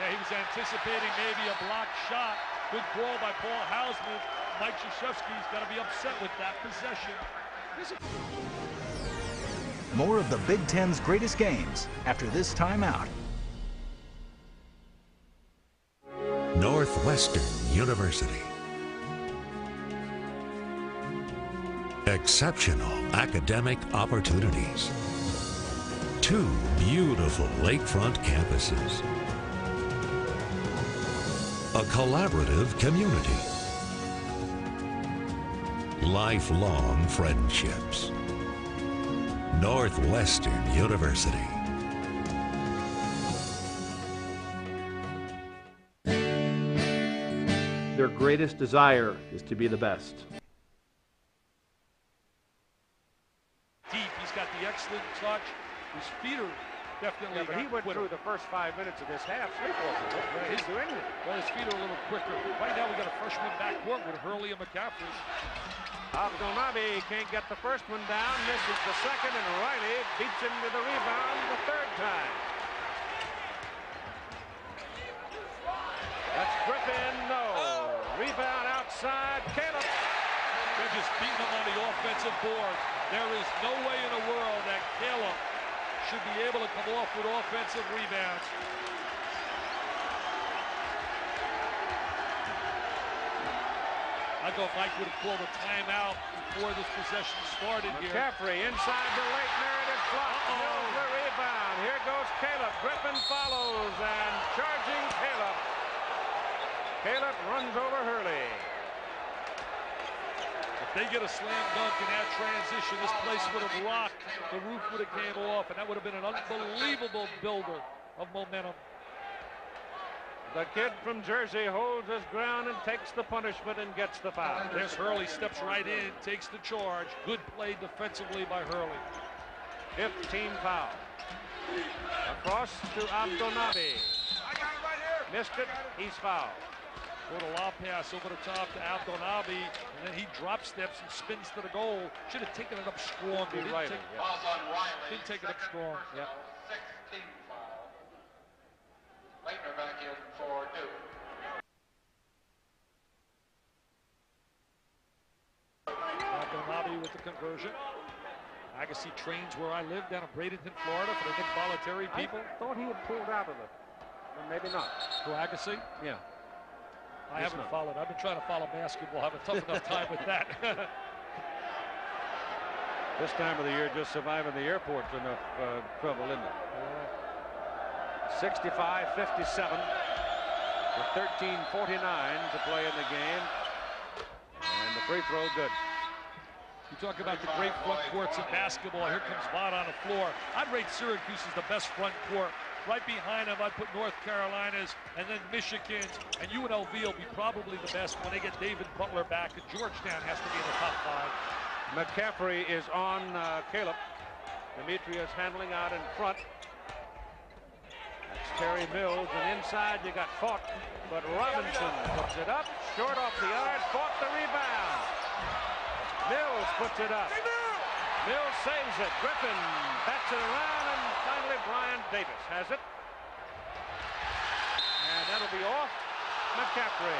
Yeah, he was anticipating maybe a blocked shot. Good call by Paul Hausman. Mike Krzyzewski's got to be upset with that possession. More of the Big Ten's greatest games after this timeout. Northwestern University. Exceptional academic opportunities. Two beautiful lakefront campuses. A collaborative community. Lifelong friendships. Northwestern University. Their greatest desire is to be the best. Deep, he's got the excellent clutch. His feeder definitely. Yeah, he went quicker through the first five minutes of this half. Three balls. He didn't do anything. Well, his feet are a little quicker. Right now, we got a freshman backcourt with Hurley and McCaffrey. Abdelnaby can't get the first one down, misses the second, and Riley beats him to the rebound the third time. That's Griffin, no. Rebound outside, Calip. They're just beating him on the offensive board. There is no way in the world that Calip should be able to come off with offensive rebounds. I thought Mike would have called a timeout before this possession started here. McCaffrey inside the Laettner, and it's blocked. Uh-oh. Mills the rebound. Here goes Calip. Griffin follows, and charging Calip. Calip runs over Hurley. If they get a slam dunk in that transition, this place would have rocked. The roof would have came off, and that would have been an unbelievable builder of momentum. The kid from Jersey holds his ground and takes the punishment and gets the foul. There's Hurley, steps right in, takes the charge. Good play defensively by Hurley. fifteen foul. Across to Abdelnaby. I got it right here. Missed it, he's fouled. Put a lob pass over the top to Abdelnaby, and then he drop steps and spins to the goal. Should have taken it up strong. He didn't, Riley, take, yeah. didn't take it up strong. Yeah. Laettner back in for Duke. Abdelnaby with the conversion. Agassiz trains where I live down in Bradenton, Florida, for the involuntary people. I thought he had pulled out of it, but maybe not. To Agassiz? Yeah. I He's haven't not. followed. I've been trying to follow basketball. I have a tough enough time with that. This time of the year, just surviving the airport's enough uh, trouble, isn't it? Yeah. sixty-five fifty-seven with thirteen forty-nine to play in the game, and the free throw good. You talk about the great front courts in basketball. Here comes Vaught on the floor. I'd rate Syracuse as the best front court. Right behind them, I'd put North Carolina's and then Michigan's, and U N L V will be probably the best when they get David Butler back, and Georgetown has to be in the top five. McCaffrey is on uh, Calip. Demetrius handling out in front. That's Terry Mills, and inside you got Vaught, but Robinson puts it up, short off the yard, Vaught the rebound. Mills puts it up. Mills saves it. Griffin bats it around, and finally Brian Davis has it. And that'll be off McCaffrey.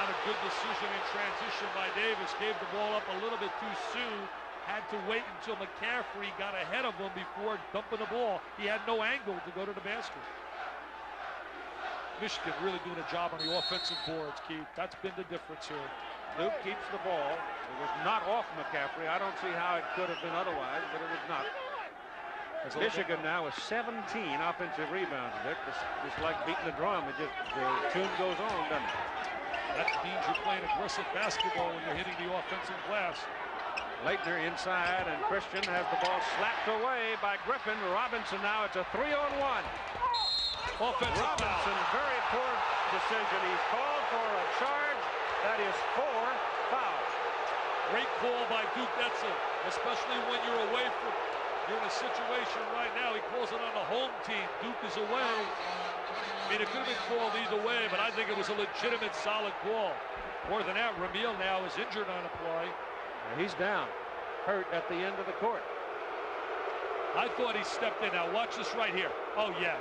Not a good decision in transition by Davis. Gave the ball up a little bit too soon. Had to wait until McCaffrey got ahead of him before dumping the ball. He had no angle to go to the basket. Michigan really doing a job on the offensive boards, Keith. That's been the difference here. Duke keeps the ball. It was not off McCaffrey. I don't see how it could have been otherwise, but it was not. Michigan now with seventeen offensive rebounds, Dick. It's, it's like beating the drum. It just, the tune goes on, doesn't it? That means you're playing aggressive basketball when you're hitting the offensive glass. Laettner inside, and Christian has the ball slapped away by Griffin. Robinson now, it's a three on one. Offensive Robinson, foul. Very poor decision. He's called for a charge. That is four fouls. Great call by Duke Getzel, especially when you're away from, you're in a situation right now. He calls it on the home team. Duke is away. I mean, it could have been called either way, but I think it was a legitimate, solid call. More than that, Rumeal now is injured on a play. He's down, hurt at the end of the court. I thought he stepped in. Now watch this right here. Oh yeah,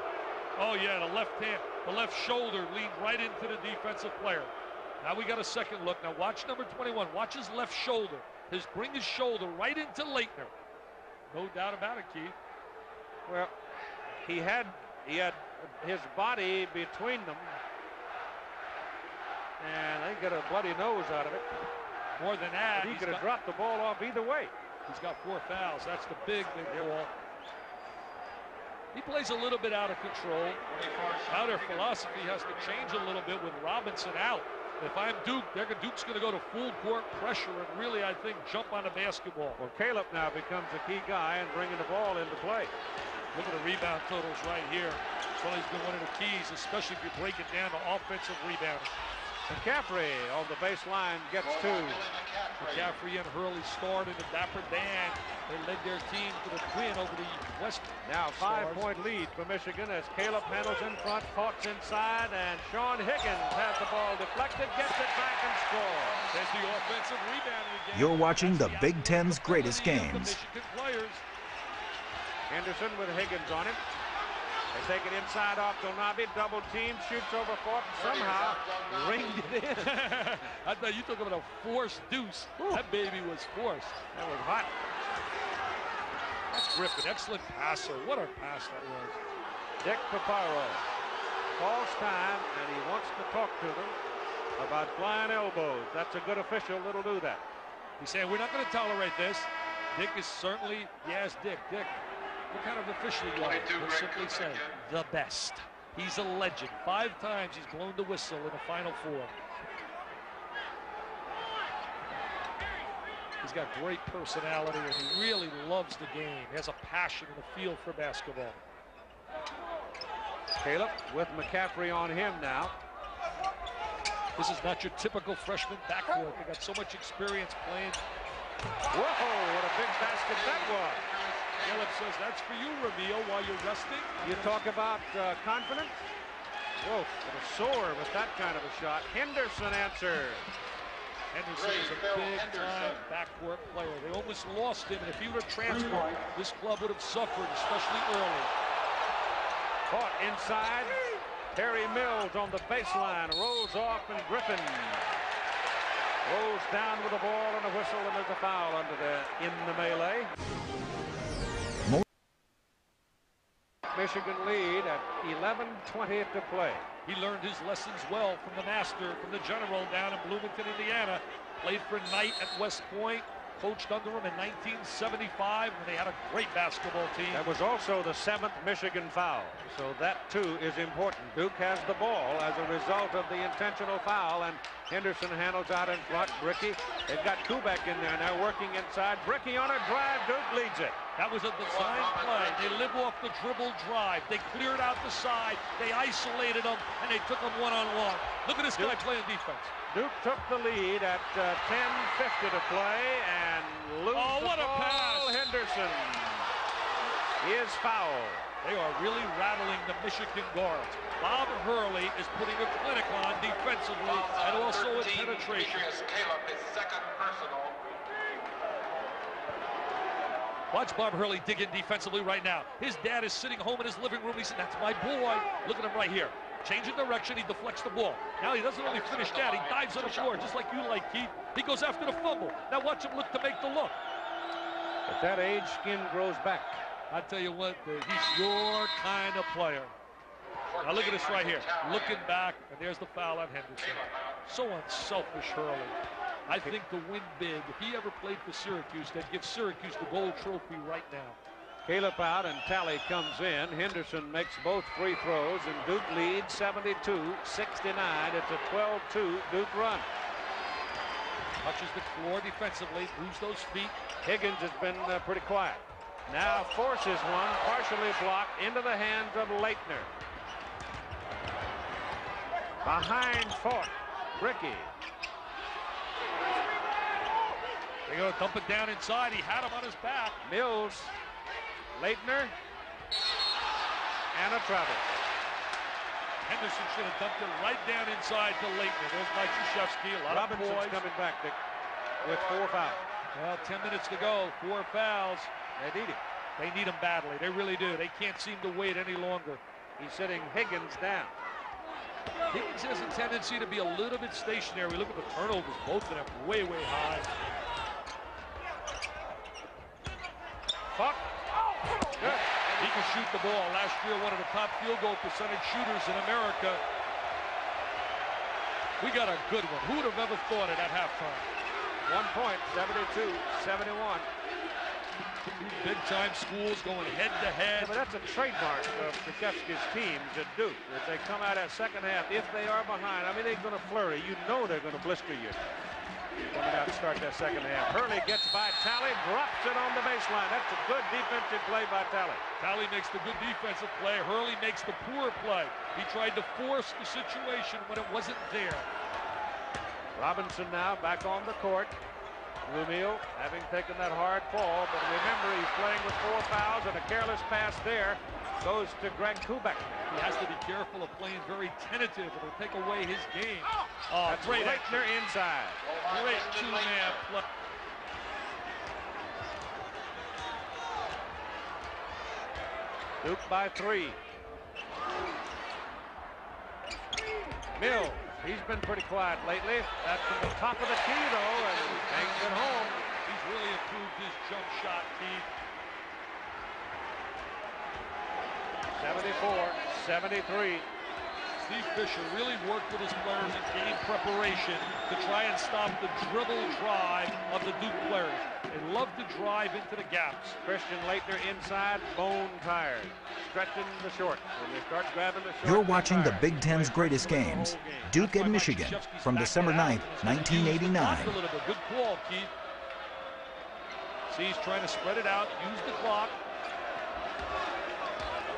oh yeah. The left hand, the left shoulder leaned right into the defensive player. Now we got a second look. Now watch number twenty-one. Watch his left shoulder. His bring his shoulder right into Laettner. No doubt about it, Keith. Well, he had he had his body between them, and they got a bloody nose out of it. More than that, but he could have dropped the ball off either way. He's got four fouls. That's the big, big yep. ball. He plays a little bit out of control. Now their philosophy has to change a little bit with Robinson out. If I'm Duke, they're, Duke's going to go to full court pressure and really, I think, jump on the basketball. Well, Calip now becomes a key guy and bringing the ball into play. Look at the rebound totals right here. Well, he's been one of the keys, especially if you break it down to offensive rebounding. McCaffrey on the baseline gets two. McCaffrey and Hurley started a dapper Dan. They led their team to the win over the West. Now five-point lead for Michigan as Calip handles in front, talks inside, and Sean Higgins has the ball deflected, gets it back and scores. There's the offensive rebound again. You're watching the Big Ten's greatest games. Henderson with Higgins on him. They take it inside off Abdelnaby, double team, shoots over Vaught, and somehow ringed it in. I thought you took about a forced deuce. Ooh. That baby was forced. That was hot. That's Griffin, excellent passer. What a pass that was. Dick Paparo calls time, and he wants to talk to them about flying elbows. That's a good official that'll do that. He's saying, we're not going to tolerate this. Dick is certainly, yes, Dick, Dick. What kind of official he was, we'll simply say, the best. He's a legend. Five times he's blown the whistle in the Final Four. He's got great personality, and he really loves the game. He has a passion in the field for basketball. Calip with McCaffrey on him now. This is not your typical freshman backcourt. They got so much experience playing. Whoa, what a big basket that was. Calip says, that's for you, Rumeal, while you're resting. You talk about uh, confidence? Whoa, it'll soar with that kind of a shot. Henderson answers. Henderson is a big-time backcourt player. They almost lost him, and if he would have transferred, this club would have suffered, especially early. Caught inside. Perry Mills on the baseline. Rolls off, and Griffin rolls down with the ball and a whistle, and there's a foul under there in the melee. Michigan lead at eleven twenty to play. He learned his lessons well from the master, from the general down in Bloomington, Indiana. Played for Knight at West Point, coached under him in nineteen seventy-five when they had a great basketball team. That was also the seventh Michigan foul, so that too is important. Duke has the ball as a result of the intentional foul, and Henderson handles out in front. Bricky, they've got Kubek in there now working inside. Bricky on a drive, Duke leads it. That was a design play. They live off the dribble drive. They cleared out the side. They isolated them, and they took them one-on-one. Look at this Duke guy playing defense. Duke took the lead at uh, ten fifty to play and lose oh, what the a ball. Pass. Henderson is fouled. They are really rattling the Michigan guards. Bob Hurley is putting a clinic on defensively and also in penetration. Calip is second personal. Watch Bob Hurley dig in defensively right now. His dad is sitting home in his living room. He said, that's my boy. Look at him right here. Changing direction, he deflects the ball. Now he doesn't only really finish that. He dives on the floor, just like you like, Keith. He goes after the fumble. Now watch him look to make the look. At that age, skin grows back. I tell you what, he's your kind of player. Now look at this right here. Looking back, and there's the foul on Henderson. So unselfish, Hurley. I think to win big, if he ever played for Syracuse, they'd give Syracuse the gold trophy right now. Calip out and Talley comes in. Henderson makes both free throws, and Duke leads seventy-two sixty-nine. It's a twelve two Duke run. Touches the floor defensively, moves those feet. Higgins has been uh, pretty quiet. Now forces one, partially blocked, into the hands of Laettner. Behind Vaught, Bricky. They go dump it down inside. He had him on his back. Mills, Laettner, and a travel. Henderson should have dumped it right down inside to Laettner. There's Mike Krzyzewski. A lot Robinson's of boys coming back Dick, with four fouls. Well, ten minutes to go. Four fouls. They need it. They need him badly. They really do. They can't seem to wait any longer. He's sitting Higgins down. Higgins has a tendency to be a little bit stationary. We look at the turnovers. Both of them way, way high. Fuck. Good. He can shoot the ball. Last year, one of the top field goal percentage shooters in America. We got a good one. Who would have ever thought it at halftime? One point, seventy-two seventy-one. Big time schools going head to head. Yeah, but that's a trademark of Krzyzewski's teams at Duke. If they come out at second half, if they are behind, I mean, they're going to flurry. You know they're going to blister you. Coming out and start that second half. Hurley gets by Talley, drops it on the baseline. That's a good defensive play by Talley. Talley makes the good defensive play. Hurley makes the poor play. He tried to force the situation when it wasn't there. Robinson now back on the court. Rumeal having taken that hard fall, but remember he's playing with four fouls, and a careless pass there goes to Greg Kubek. He has to be careful of playing very tentative. It'll take away his game. Oh, that's great Laettner inside. Great two-man play. Duke by three. Mills. He's been pretty quiet lately. That's at the top of the key, though, and bangs it home. He's really improved his jump shot, Keith. seventy-four seventy-three. Steve Fisher really worked with his players in game preparation to try and stop the dribble drive of the Duke players. They love to drive into the gaps. Christian Laettner inside, bone tired, stretching the short. When they start grabbing the short, you're watching the Big Ten's greatest games, Duke and Michigan, from December ninth, nineteen eighty-nine. Good call, Keith. See, he's trying to spread it out, use the clock.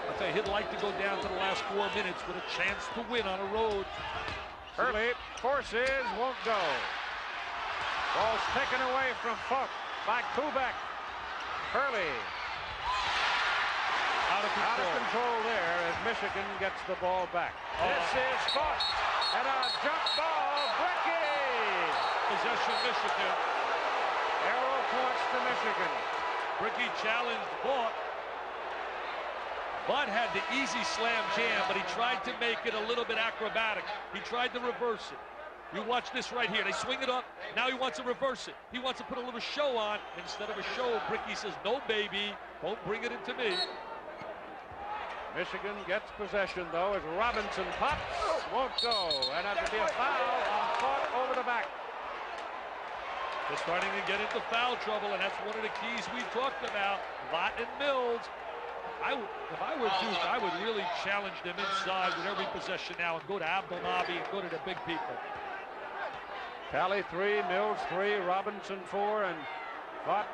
I'll tell you, he'd like to go down to the last four minutes with a chance to win on a road. Hurley forces, won't go. Ball's taken away from Vaught by Kubek. Hurley out of control. Out of control there as Michigan gets the ball back. Oh. This is Vaught, and a jump ball, Brickey. Possession Michigan. Arrow points to Michigan. Brickey challenged Vaught. Bud had the easy slam jam, but he tried to make it a little bit acrobatic. He tried to reverse it. You watch this right here. They swing it up. Now he wants to reverse it. He wants to put a little show on. Instead of a show, Brickey says, no, baby, don't bring it into me. Michigan gets possession, though, as Robinson pops. Won't go. And that would be a foul on Vaught over the back. They're starting to get into foul trouble, and that's one of the keys we talked about. Vaught and Mills. I, if I were Duke, I would really challenge them inside with every possession now and go to Abdelnaby and go to the big people. Talley three, Mills three, Robinson four, and Vaught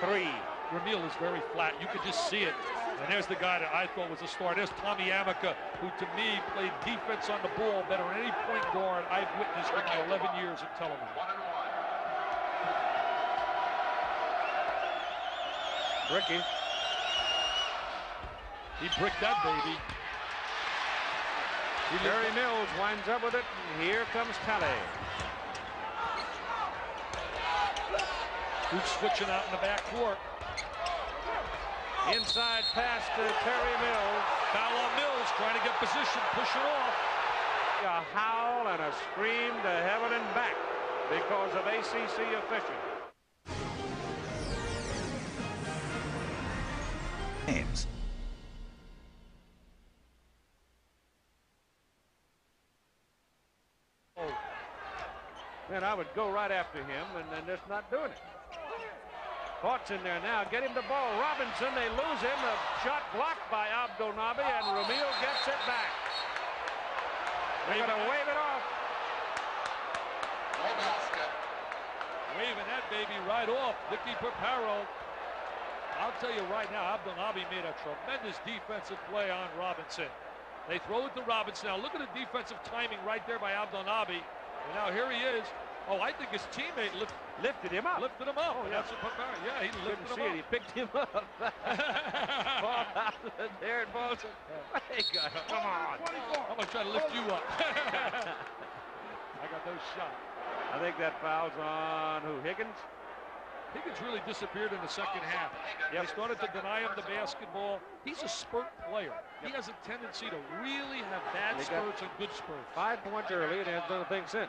three. Rumeal is very flat. You could just see it. And there's the guy that I thought was a star. There's Tommy Amica, who to me played defense on the ball better than any point guard I've witnessed in my eleven years of television. Brickey. He bricked that baby. Jerry Mills winds up with it, and here comes Talley. Duke's switching out in the backcourt. Inside pass to Terry Mills. Foul on Mills, trying to get position, push it off. A howl and a scream to heaven and back because of A C C officials. Names. Man, I would go right after him, and then just not doing it. Vaught's in there now. Get him the ball. Robinson, they lose him. A shot blocked by Abdelnaby, and Rumeal gets it back. They're going to wave it off. Waving that baby right off. Dick Paparo. I'll tell you right now, Abdelnaby made a tremendous defensive play on Robinson. They throw it to Robinson. Now, look at the defensive timing right there by Abdelnaby. And now here he is. Oh, I think his teammate lift, lifted him up. Lifted him up. Oh, yeah. That's a Paparo. Yeah, he lifted him up. It. He picked him up. There it falls. Hey, God, come on. I'm going to try to lift you up. I got no shot. I think that foul's on who? Higgins? Higgins really disappeared in the second half. Yep. They started to deny him the basketball. He's a spurt player. Yep. He has a tendency to really have bad spurts and good spurts. Five points early and hasn't done a thing since.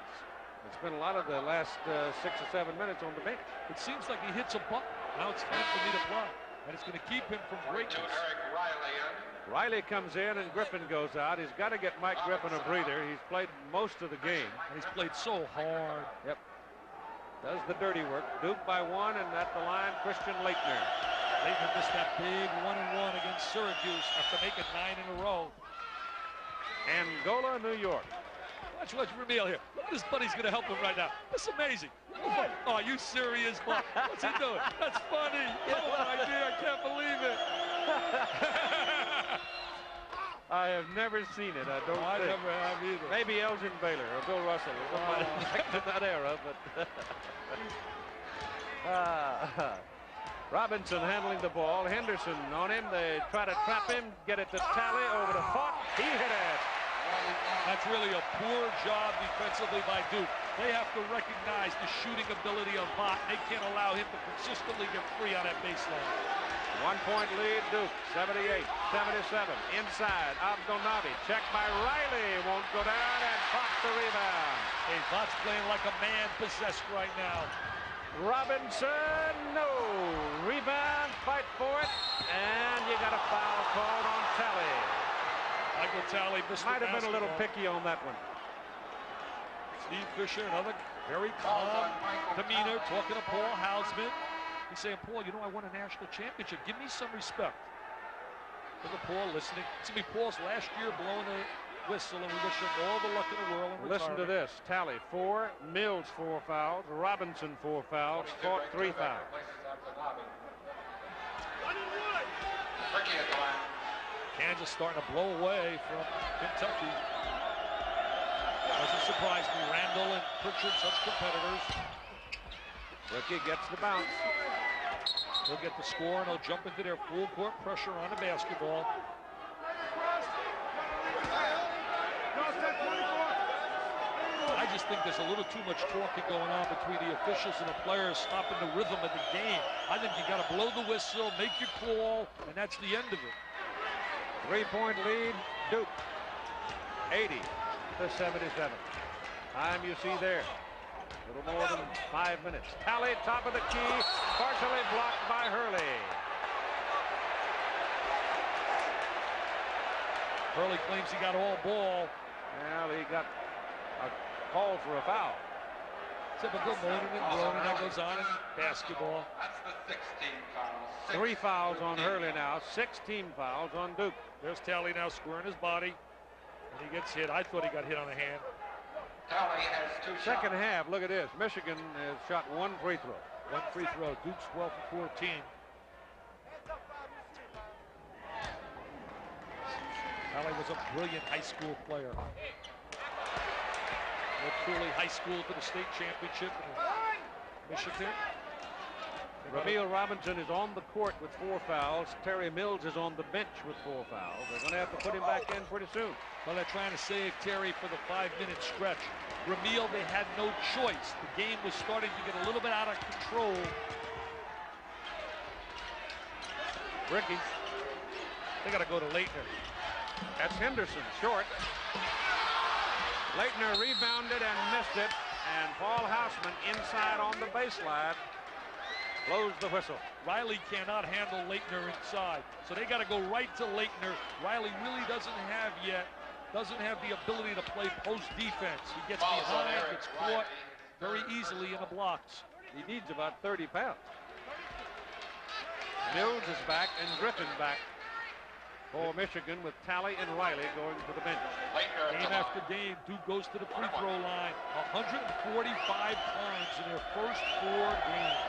It's been a lot of the last uh, six or seven minutes on the bench. It seems like he hits a button. Now it's time for me to play. And it's going to keep him from breaking. Riley comes in and Griffin goes out. He's got to get Mike Griffin a breather. He's played most of the game. And he's played so hard. Yep. does the dirty work. Duke by one, and at the line, Christian Laettner. Laettner missed that big one and one against Syracuse after making nine in a row. Angola, New York. Watch, watch Rumeal here. Look at his buddy's going to help him right now. That's amazing. What? Oh, are you serious, Bob? What's he doing? That's funny. Oh, my dear, I can't believe it. I have never seen it. I don't. Oh, I never have either. Maybe Elgin Baylor or Bill Russell or somebody back to that era, but. uh, Robinson handling the ball. Henderson on him. They try to trap him. Get it to Talley over to Vaught. He hit it. That's really a poor job defensively by Duke. They have to recognize the shooting ability of Vaught. They can't allow him to consistently get free on that baseline. One-point lead, Duke, seventy-eight, seventy-seven. Inside, Abdelnaby. Checked by Riley. Won't go down, and Vaught the rebound. Hey, Vaught's playing like a man possessed right now. Robinson, no. Rebound, fight for it. And you got a foul called on Talley. Michael Talley missed the basketball. Might have been a little picky on that one. Steve Fisher, another very calm demeanor, talking to Paul Hausman. He's saying, Paul, you know, I won a national championship. Give me some respect. Look at Paul listening. It's going to be Paul's last year blowing a whistle, and we wish him all the luck in the world. And listen to this. Talley, four. Mills, four fouls. Robinson, four fouls. Vaught, three fouls. Kansas starting to blow away from Kentucky. Doesn't surprise me. Randall and Pritchard, such competitors. Rookie gets the bounce. He'll get the score, and he'll jump into their full court pressure on the basketball. I just think there's a little too much talking going on between the officials and the players, stopping the rhythm of the game. I think you got to blow the whistle, make your call, and that's the end of it. Three-point lead, Duke, eighty to seventy-seven. Time you see there. A little more than five minutes. Talley, top of the key, partially blocked by Hurley. Hurley claims he got all ball. Well, he got a call for a foul. Typical moaning and groaning that goes on in basketball. That's the sixteen fouls. Six Three fouls on Hurley now, sixteen fouls on Duke. There's Talley now squaring his body. And he gets hit. I thought he got hit on the hand. Talley has two Second shots. half, look at this. Michigan has shot one free throw. One free throw. Duke's twelve for fourteen. Talley was a brilliant high school player. Went truly high school to the state championship in Michigan. Rumeal Robinson is on the court with four fouls. Terry Mills is on the bench with four fouls. They're going to have to put him back in pretty soon. Well, they're trying to save Terry for the five-minute stretch. Rumeal, they had no choice. The game was starting to get a little bit out of control. Ricky. They got to go to Laettner. That's Henderson, short. Laettner rebounded and missed it. And Paul Hausman inside on the baseline. Blows the whistle. Riley cannot handle Laettner inside, so they got to go right to Laettner. Riley really doesn't have yet, doesn't have the ability to play post defense. He gets Ball's behind, gets caught very easily in the blocks. He needs about thirty pounds. Mills is back and Griffin back for Michigan, with Talley and Riley going to the bench. Game after game, Duke goes to the free throw line one hundred forty-five times in their first four games.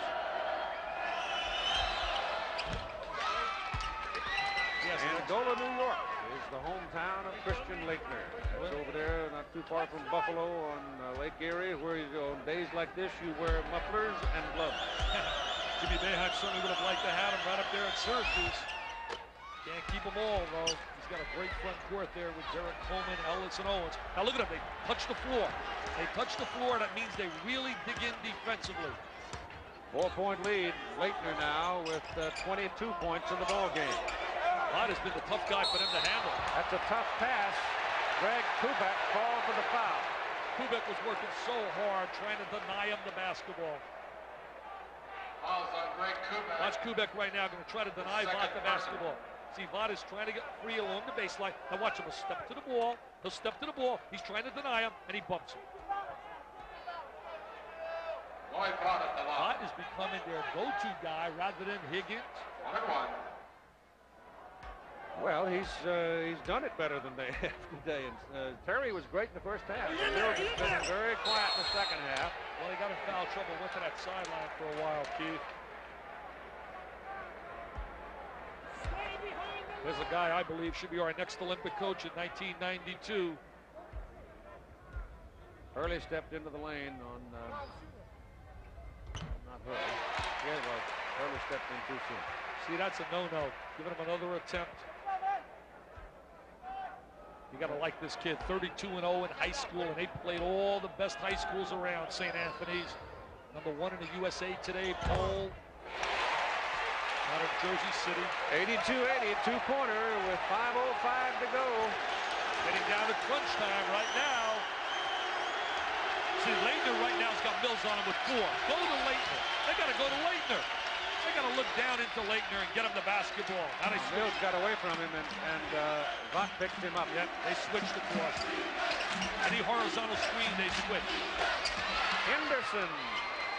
Yes, Angola, New York is the hometown of Christian Laettner. It's over there, not too far from Buffalo on uh, Lake Erie, where you go on days like this, you wear mufflers and gloves. Jimmy Bayhawk certainly would have liked to have him right up there at Syracuse. Can't keep them all, though. He's got a great front court there with Garrett Coleman, Ellis, and Owens. Now look at them, they touch the floor. They touch the floor, that means they really dig in defensively. Four-point lead, Laettner now with uh, twenty-two points in the ballgame. Vaught has been the tough guy for them to handle. That's a tough pass. Greg Kubek called for the foul. Kubek was working so hard trying to deny him the basketball. Fouls on Greg Kubek. Watch Kubek right now going to try to deny Vaught the basketball. See, Vaught is trying to get free along the baseline. Now watch him. He'll step to the ball. He'll step to the ball. He's trying to deny him, and he bumps him. Hott is becoming their go-to guy rather than Higgins. Well, he's uh, he's done it better than they have today. And uh, Terry was great in the first half. He's been very quiet in the second half. Well, he got in foul trouble. Went to that sideline for a while, Keith. There's a guy I believe should be our next Olympic coach in nineteen ninety-two. Hurley stepped into the lane on. Uh, not Hurley. Yeah, it was. Hurley stepped in too soon. See, that's a no-no. Giving him another attempt. You got to like this kid. thirty-two and oh in high school, and they played all the best high schools around. Saint Anthony's, number one in the U S A Today poll. Out of Jersey City. eighty-two eighty, two-pointer with five oh five to go. Getting down to crunch time right now. See, Laettner right now has got Mills on him with four. Go to Laettner. They got to go to Laettner. They got to look down into Laettner and get him the basketball. Now they Mills got away from him, and, and uh, Vaught picked him up. Yep, they switched across. Any horizontal screen, they switch. Henderson.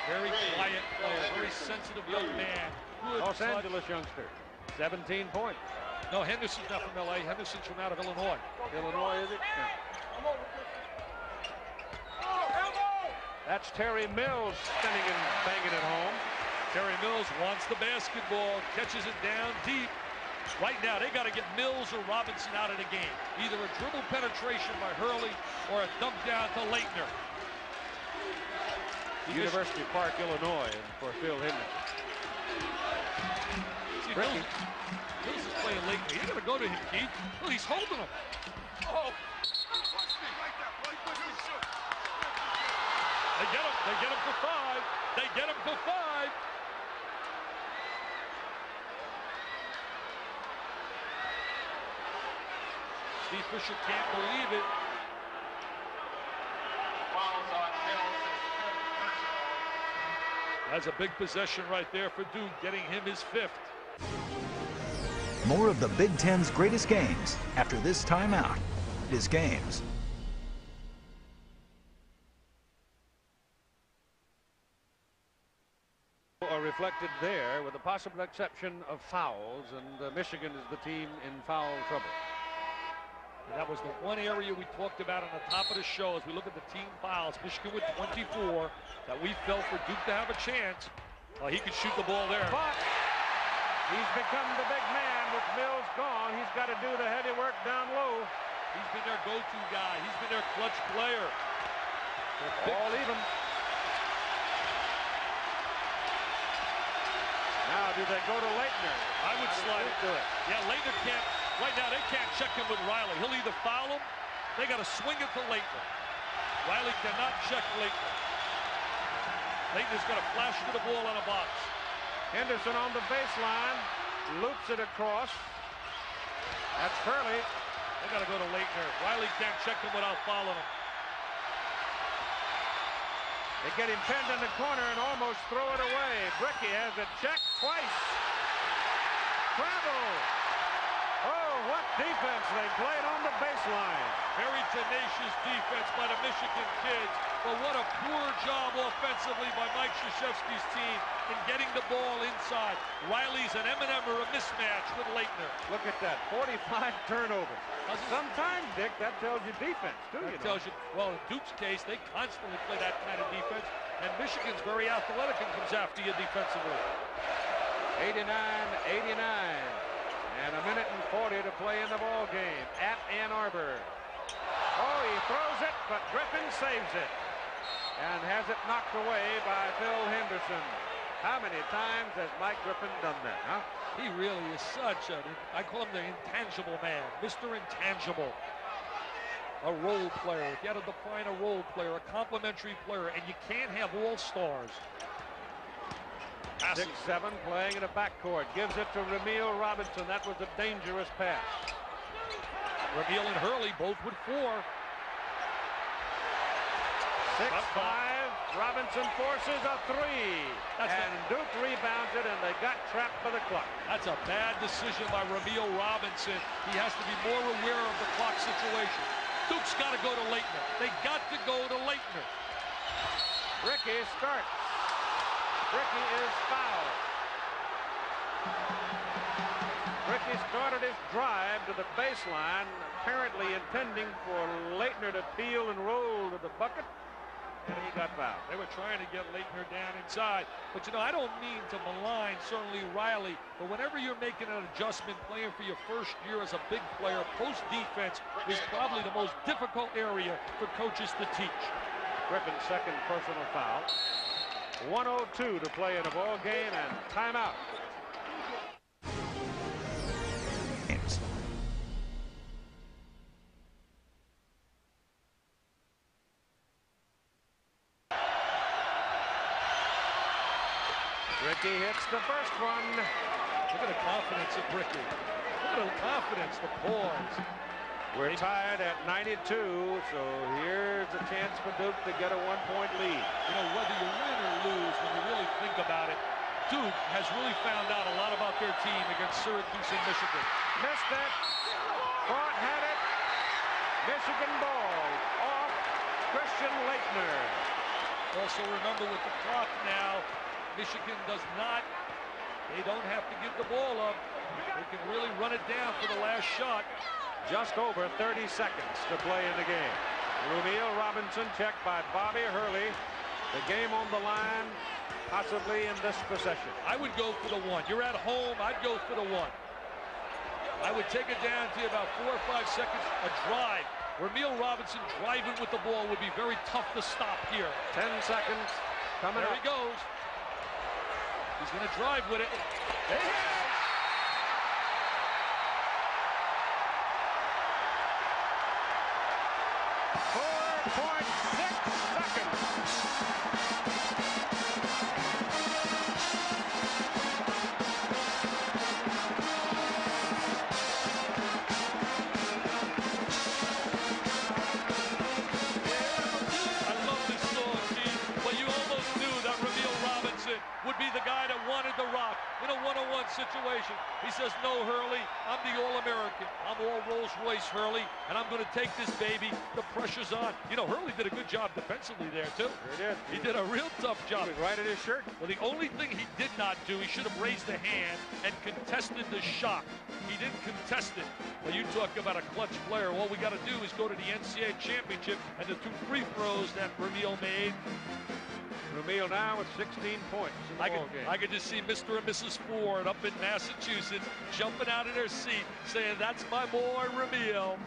Very quiet player, very sensitive young man. Good Los touch. Angeles youngster, seventeen points. No, Henderson's not from L A. Henderson's from out of Illinois. Illinois, is it? Yeah. That's Terry Mills spinning and banging it home. Terry Mills wants the basketball, catches it down deep. Right now, they got to get Mills or Robinson out of the game. Either a dribble penetration by Hurley or a dump down to Laettner. University Park, Illinois, for Phil Henderson. See, Griffin. Mills is playing Laettner. You're going to go to him, Keith. Well, he's holding him. Oh. They get him. They get him for five. They get him for five. Steve Fisher can't believe it. That's a big possession right there for Duke, getting him his fifth. More of the Big Ten's greatest games after this timeout. It is Games. Are reflected there with the possible exception of fouls, and uh, Michigan is the team in foul trouble. That was the one area we talked about on the top of the show as we look at the team fouls. Michigan with twenty-four, that we felt for Duke to have a chance. Well, he could shoot the ball there. But he's become the big man with Mills gone. He's got to do the heavy work down low. He's been their go-to guy. He's been their clutch player. All even. Now do they go to Laettner? I would slide it to it. Yeah, Laettner can't. Right now, they can't check him with Riley. He'll either foul him, they got to swing it to Laettner. Riley cannot check Laettner. Laettner's got to flash to the ball on a box. Henderson on the baseline, loops it across. That's Hurley. They got to go to Laettner. Riley can't check him without fouling him. They get him pinned in the corner and almost throw it away. Bricky has it checked twice. Travel. What defense they played on the baseline. Very tenacious defense by the Michigan kids, but what a poor job offensively by Mike Krzyzewski's team in getting the ball inside. Riley's an M and M or a mismatch with Laettner. Look at that, forty-five turnovers. Sometimes, Dick, that tells you defense, do you? That tells you, well, in Duke's case, they constantly play that kind of defense, and Michigan's very athletic and comes after you defensively. eighty-nine eighty-nine. And a minute and forty to play in the ball game at Ann Arbor. Oh, he throws it, but Griffin saves it. And has it knocked away by Phil Henderson. How many times has Mike Griffin done that, huh? He really is such a, I call him the intangible man, Mister Intangible. A role player. If you had to define a role player, a complimentary player, and you can't have all stars. six seven playing in a backcourt. Gives it to Rumeal Robinson. That was a dangerous pass. Rumeal and Hurley both with four. six five. Robinson forces a three. That's and a, Duke rebounds it, and they got trapped by the clock. That's a bad decision by Rumeal Robinson. He has to be more aware of the clock situation. Duke's got to go to Laettner. They got to go to Laettner. Ricky starts. Brickey is fouled. Brickey started his drive to the baseline, apparently intending for Laettner to peel and roll to the bucket, and he got fouled. They were trying to get Laettner down inside, but you know, I don't mean to malign certainly Riley, but whenever you're making an adjustment, playing for your first year as a big player, post defense is probably the most difficult area for coaches to teach. Griffin's second personal foul. one oh two to play in a ball game and timeout. Rickey hits the first one. Look at the confidence of Rickey. Look at the confidence, the poise. We're tied at ninety-two, so here's a chance for Duke to get a one-point lead. You know, whether you win or lose, when you really think about it, Duke has really found out a lot about their team against Syracuse and Michigan. Missed it. Vaught had it. Michigan ball off Christian Laettner. Also remember, with the clock now, Michigan does not, they don't have to give the ball up. They can really run it down for the last shot. Just over thirty seconds to play in the game. Rumeal Robinson checked by Bobby Hurley. The game on the line, possibly in this possession. I would go for the one. You're at home, I'd go for the one. I would take it down to about four or five seconds, a drive. Rumeal Robinson driving with the ball would be very tough to stop here. Ten seconds coming up. There he goes. He's going to drive with it. There he is. four point six seconds. I love this song, Gene, but you almost knew that Rumeal Robinson would be the guy that wanted the rock in a one-on-one situation. He says, no, Hurley, I'm the All-American. I'm all Rolls-Royce, Hurley, and I'm going to take this baby. The pressure's on. You know, Hurley did a good job defensively there, too. He did. He did a real tough job. He was right at his shirt. Well, the only thing he did not do, he should have raised a hand and contested the shot. He didn't contest it. Well, you talk about a clutch player. All we got to do is go to the N C A A championship and the two free throws that Rumeal made. Rumeal now with sixteen points. I could, I could just see Mister and Missus Ford up in Massachusetts jumping out of their seat saying, that's my boy, Rumeal.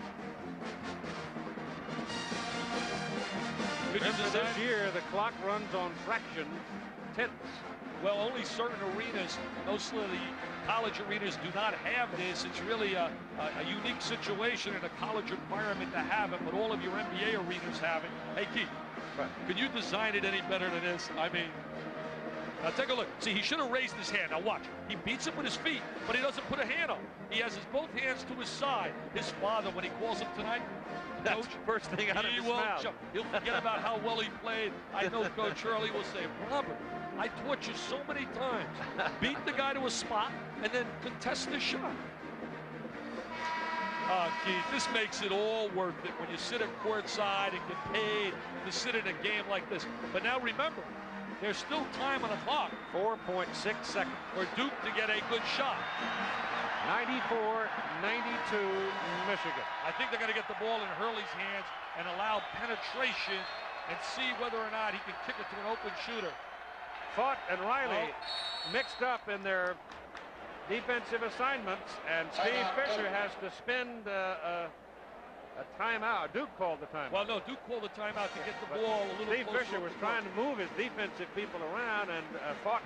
Remember, this year the clock runs on fraction tenths. Well, only certain arenas, mostly the college arenas, do not have this. It's really a, a, a unique situation in a college environment to have it, but all of your N B A arenas have it. Hey, Keith. Right. Could you design it any better than this? I mean, now take a look. See, he should have raised his hand. Now watch. He beats him with his feet, but he doesn't put a hand on. He has his both hands to his side. His father, when he calls him tonight, that's coach, the first thing out of his mouth. Jump. He'll forget about how well he played. I know Coach Hurley will say, Robert, I taught you so many times. Beat the guy to a spot and then contest the shot. Uh, Keith, this makes it all worth it when you sit at courtside and get paid to sit in a game like this. But now remember, there's still time on the clock. four point six seconds. For Duke to get a good shot. ninety-four ninety-two, Michigan. I think they're going to get the ball in Hurley's hands and allow penetration and see whether or not he can kick it to an open shooter. Vaught and Riley oh. mixed up in their defensive assignments, and Steve Fisher has to spend uh, a, a timeout. Duke called the timeout. Well, no, Duke called the timeout to get the ball a little Steve closer. Steve Fisher was trying to move his defensive people around, and uh, Vaught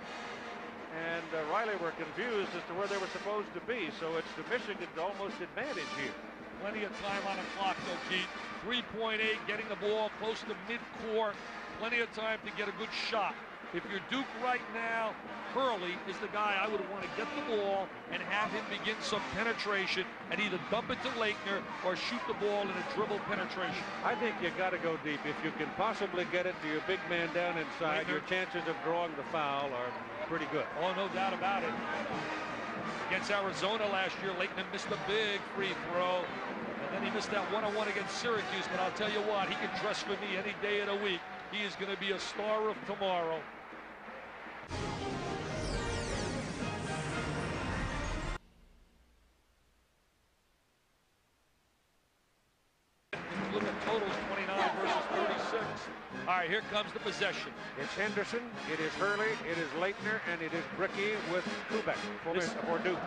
and uh, Riley were confused as to where they were supposed to be, so it's to Michigan's almost advantage here. Plenty of time on the clock, though, Keith. three point eight, getting the ball close to midcourt. Plenty of time to get a good shot. If you're Duke right now, Hurley is the guy I would want to get the ball and have him begin some penetration and either dump it to Laettner or shoot the ball in a dribble penetration. I think you got to go deep. If you can possibly get it to your big man down inside, Laettner, your chances of drawing the foul are pretty good. Oh, no doubt about it. Against Arizona last year, Laettner missed a big free throw. And then he missed that one-on-one against Syracuse. But I'll tell you what, he can dress for me any day of the week. He is going to be a star of tomorrow. All right, here comes the possession. It's Henderson, it is Hurley, it is Laettner, and it is Bricky with Kubek for, this, for Duke.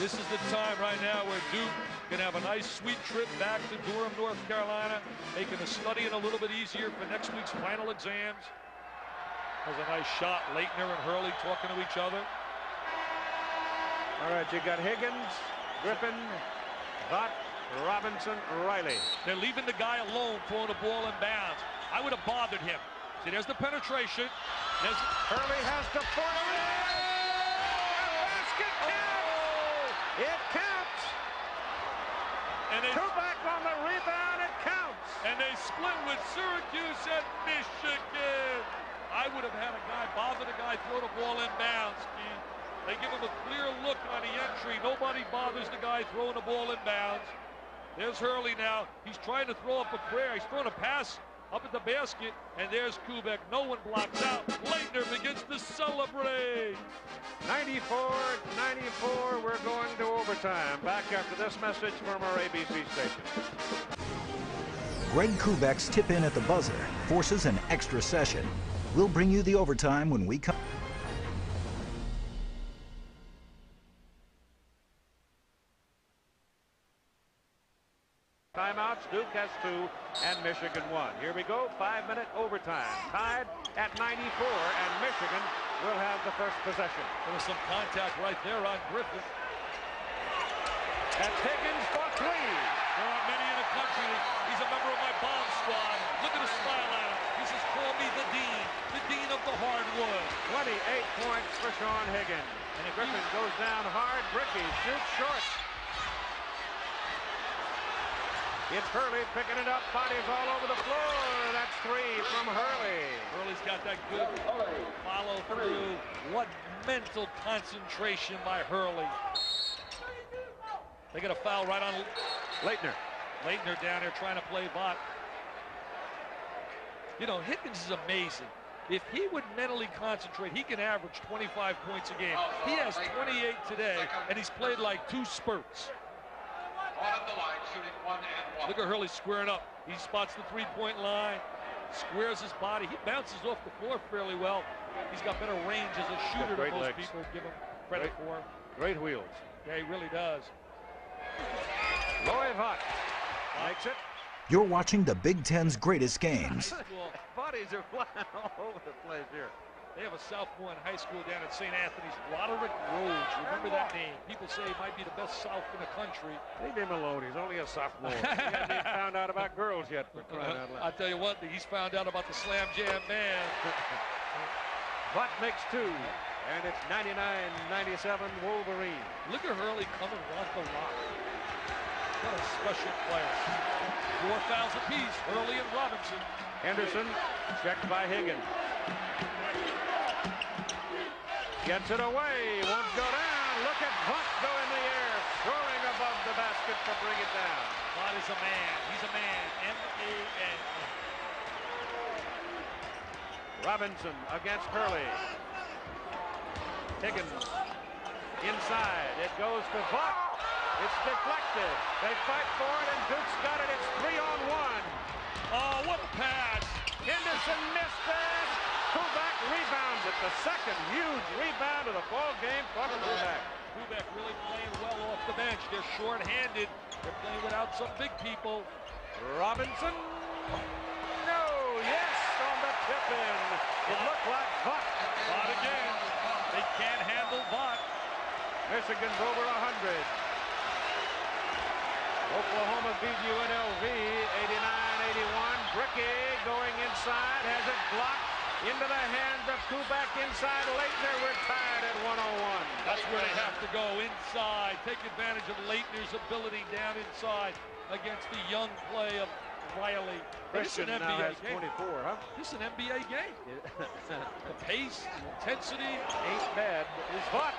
This is the time right now where Duke can have a nice, sweet trip back to Durham, North Carolina, making the studying a little bit easier for next week's final exams. That was a nice shot, Laettner and Hurley talking to each other. All right, you got Higgins, Griffin, Vaught, Robinson, Riley. They're leaving the guy alone, throwing the ball in bounds. I would have bothered him. See, there's the penetration. There's Hurley has the forty. A basket counts. Oh. It counts. And they Kubek on the rebound. It counts. And they split with Syracuse and Michigan. I would have had a guy bother the guy, throw the ball inbounds. They give him a clear look on the entry. Nobody bothers the guy throwing the ball inbounds. There's Hurley now. He's trying to throw up a prayer. He's throwing a pass up at the basket, and there's Kubek. No one blocks out. Laettner begins to celebrate. ninety-four ninety-four, we're going to overtime. Back after this message from our A B C station. Greg Kubek's tip-in at the buzzer forces an extra session. We'll bring you the overtime when we come. Timeouts, Duke has two and Michigan one. Here we go, five minute overtime. Tied at ninety-four, and Michigan will have the first possession. There was some contact right there on Griffin. That's Higgins for three. There are many in the country. He's a member of my bomb squad. Look at his smile at him. He says, call me the dean, the dean of the hardwood. twenty-eight points for Sean Higgins. And if Griffin goes down hard, Bricky shoots short. It's Hurley picking it up, bodies all over the floor. That's three from Hurley. Hurley's got that good follow through. What mental concentration by Hurley. They get a foul right on Laettner. Laettner down there trying to play Vaught. You know, Higgins is amazing. If he would mentally concentrate, he can average twenty-five points a game. He has twenty-eight today, and he's played like two spurts. The line, shooting one and one. Look at Hurley squaring up. He spots the three-point line, squares his body. He bounces off the floor fairly well. He's got better range as a shooter than most legs. People give him credit great, for. Him. Great wheels. Yeah, he really does. Leroy Hoard makes it. You're watching the Big Ten's greatest games. Bodies are flying all over the place here. They have a sophomore in high school down at Saint Anthony's, Roderick Rhodes. Remember that name? People say he might be the best south in the country. Leave him alone. He's only a sophomore. He hasn't even found out about girls yet. I'll tell you what, he's found out about the slam jam man. Vaught makes two, and it's ninety-nine ninety-seven Wolverine. Look at Hurley coming off the rock. What a special player. Four fouls apiece, Hurley and Robinson. Henderson checked by Higgins. Gets it away, won't go down. Look at Vaught go in the air, soaring above the basket to bring it down. Vaught is a man, he's a man, M A N. Robinson against Hurley. Higgins inside, it goes to Vaught. It's deflected, they fight for it, and Duke's got it, it's three on one. Oh, what a pass. Henderson missed that. Kubek rebounds it, the second huge rebound of the ball game for Kubek. Kubek really playing well off the bench. They're short-handed. They're playing without some big people. Robinson. No, yes, on the tip-in. It looked like Vaught. Vaught again. They can't handle Vaught. Michigan's over one hundred. Oklahoma beat U N L V eighty-nine eighty-one. Bricky going inside, has it blocked. Into the hands of Kubek inside. Laettner, we're tied at one oh one. That's where they have to go, inside. Take advantage of Laettner's ability down inside against the young play of Riley. Christian now has twenty-four, huh? This is an N B A game. The pace, intensity. Ain't bad. Is Vaught.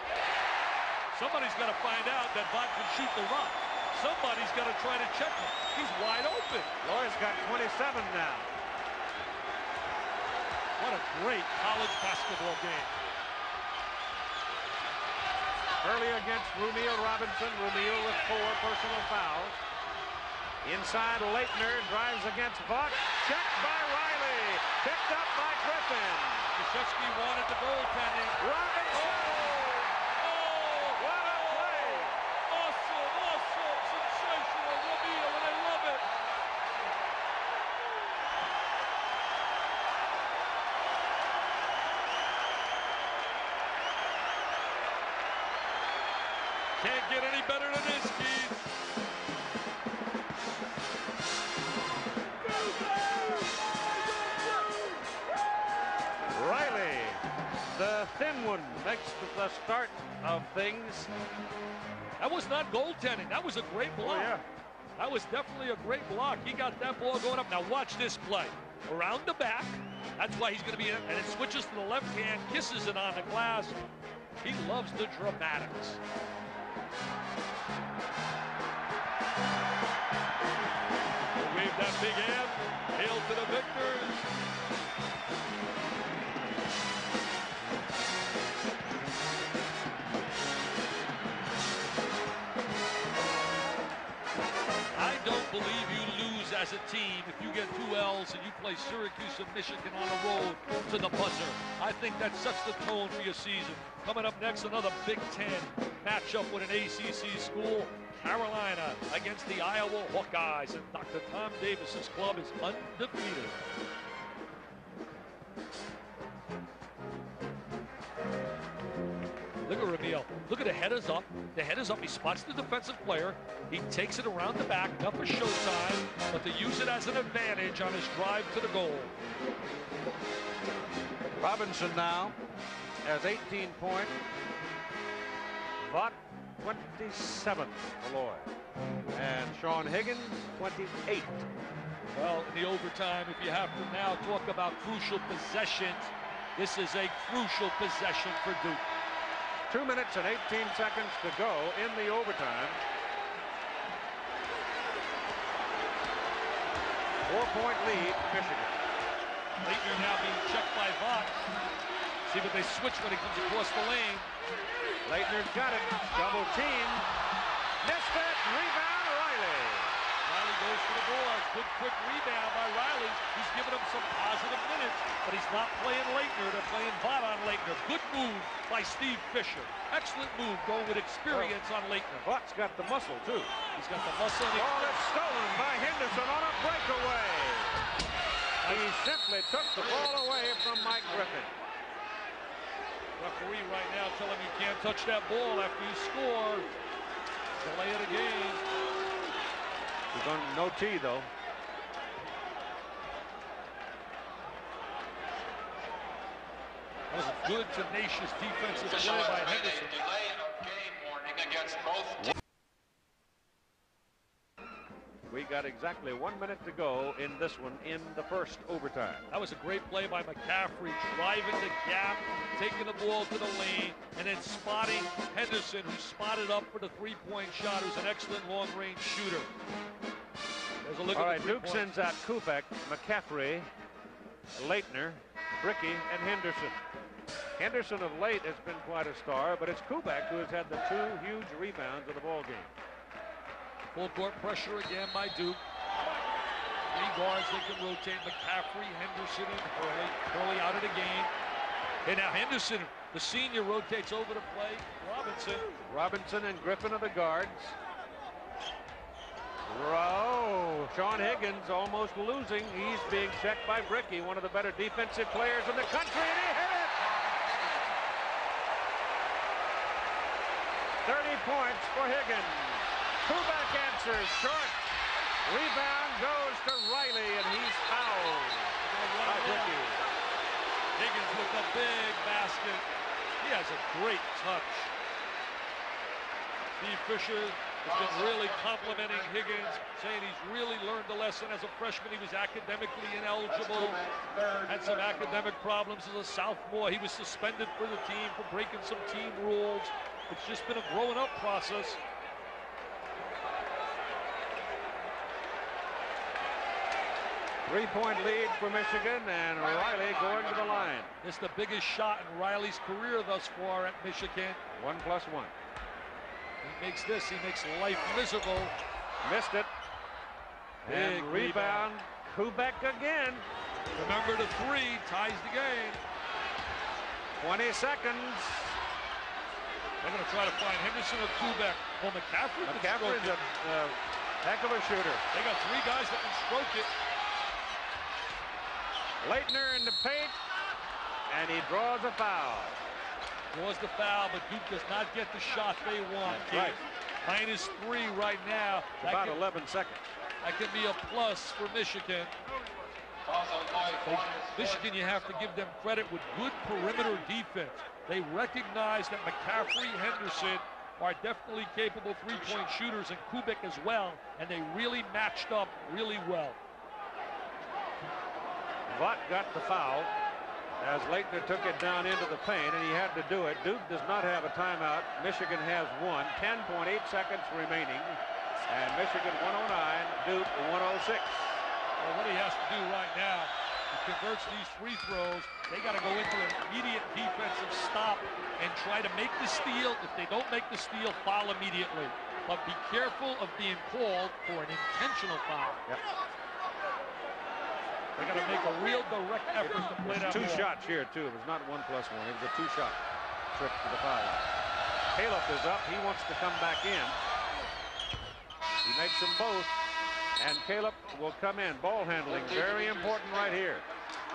Somebody's got to find out that Vaught can shoot the rock. Somebody's got to try to check him. He's wide open. Laura's got twenty-seven now. What a great college basketball game. Hurley against Rumeal Robinson. Rumeal with four personal fouls. Inside, Laettner drives against Vaught. Checked by Riley. Picked up by Griffin. Krzyzewski wanted the goaltending. Can't get any better than this, Keith. Riley, the thin one, makes the start of things. That was not goaltending. That was a great block. Oh, yeah. That was definitely a great block. He got that ball going up. Now watch this play. Around the back. That's why he's going to be in. And it switches to the left hand, kisses it on the glass. He loves the dramatics. Wave that big hand. Hail to the victors. I don't believe you lose as a team if you get two L's and you play Syracuse and Michigan on the road to the buzzer. I think that sets the tone for your season. Coming up next, another Big Ten matchup with an A C C school, Carolina against the Iowa Hawkeyes, and Doctor Tom Davis's club is undefeated. Look at Rumeal. Look at the headers up. The headers up. He spots the defensive player. He takes it around the back. Not for showtime, but to use it as an advantage on his drive to the goal. Robinson now has eighteen points. Vaught, twenty-seven, Leroy. And Sean Higgins, twenty-eight. Well, in the overtime, if you have to now talk about crucial possessions, this is a crucial possession for Duke. Two minutes and eighteen seconds to go in the overtime. Four-point lead, Michigan. Laettner now being checked by Vaught. See, but they switch when he comes across the lane. Laettner's got it. Double team. Missed it. Rebound, Riley. Riley goes for the board. Good quick rebound by Riley. He's given him some positive minutes, but he's not playing Laettner. They're playing Vaught on Laettner. Good move by Steve Fisher. Excellent move going with experience well, on Laettner. Vaught's got the muscle, too. He's got the muscle. And ball is stolen by Henderson on a breakaway. He simply took the ball away from Mike Griffin. Referee right now telling him you can't touch that ball after you score. Delay of the game. He's on no tee though. That was a good, tenacious defensive play by Henderson. Delay of game warning against both teams. We got exactly one minute to go in this one in the first overtime. That was a great play by McCaffrey, driving the gap, taking the ball to the lane, and then spotting Henderson, who spotted up for the three-point shot, who's an excellent long-range shooter. There's a look All at right, Duke sends out Kubek, McCaffrey, Laettner, Bricky, and Henderson. Henderson of late has been quite a star, but it's Kubek who has had the two huge rebounds of the ball game. Full court pressure again by Duke. Three guards they can rotate. McCaffrey, Henderson, and Hurley. Hurley out of the game. And now Henderson, the senior, rotates over to play Robinson. Robinson and Griffin are the guards. Rowe. Sean Higgins almost losing. He's being checked by Bricky, one of the better defensive players in the country. And he hit it! thirty points for Higgins. Kubek answers short. Rebound goes to Riley, and he's fouled by Bricky. Higgins with a big basket. He has a great touch. Steve Fisher has been really complimenting Higgins, saying he's really learned the lesson. As a freshman, he was academically ineligible, had some academic problems as a sophomore. He was suspended for the team for breaking some team rules. It's just been a growing up process. Three-point lead for Michigan, and Riley going to the line. It's the biggest shot in Riley's career thus far at Michigan. One plus one. He makes this, he makes life miserable. Missed it. Big and rebound. rebound. Kubek again. The number to three ties the game. twenty seconds. They're going to try to find Henderson or Kubek. Well, McCaffrey McCaffrey's a uh, heck of a shooter. They got three guys that can stroke it. Laettner in the paint, and he draws a foul. Draws the foul, but Duke does not get the shot they want. Right. Minus three right now. About can, eleven seconds. That could be a plus for Michigan. So Michigan, you have to give them credit with good perimeter defense. They recognize that McCaffrey, Henderson are definitely capable three-point shooters, and Kubek as well, and they really matched up really well. Vaught got the foul as Laettner took it down into the paint, and he had to do it. Duke does not have a timeout. Michigan has one. ten point eight seconds remaining, and Michigan one oh nine, Duke one oh six. Well, what he has to do right now, he converts these free throws. They got to go into an immediate defensive stop and try to make the steal. If they don't make the steal, foul immediately. But be careful of being called for an intentional foul. Yep. They got to make a real direct effort to play that Two ball. shots here, too. It was not one plus one. It was a two-shot trip to the foul line. Calip is up. He wants to come back in. He makes them both, and Calip will come in. Ball handling, very important right here.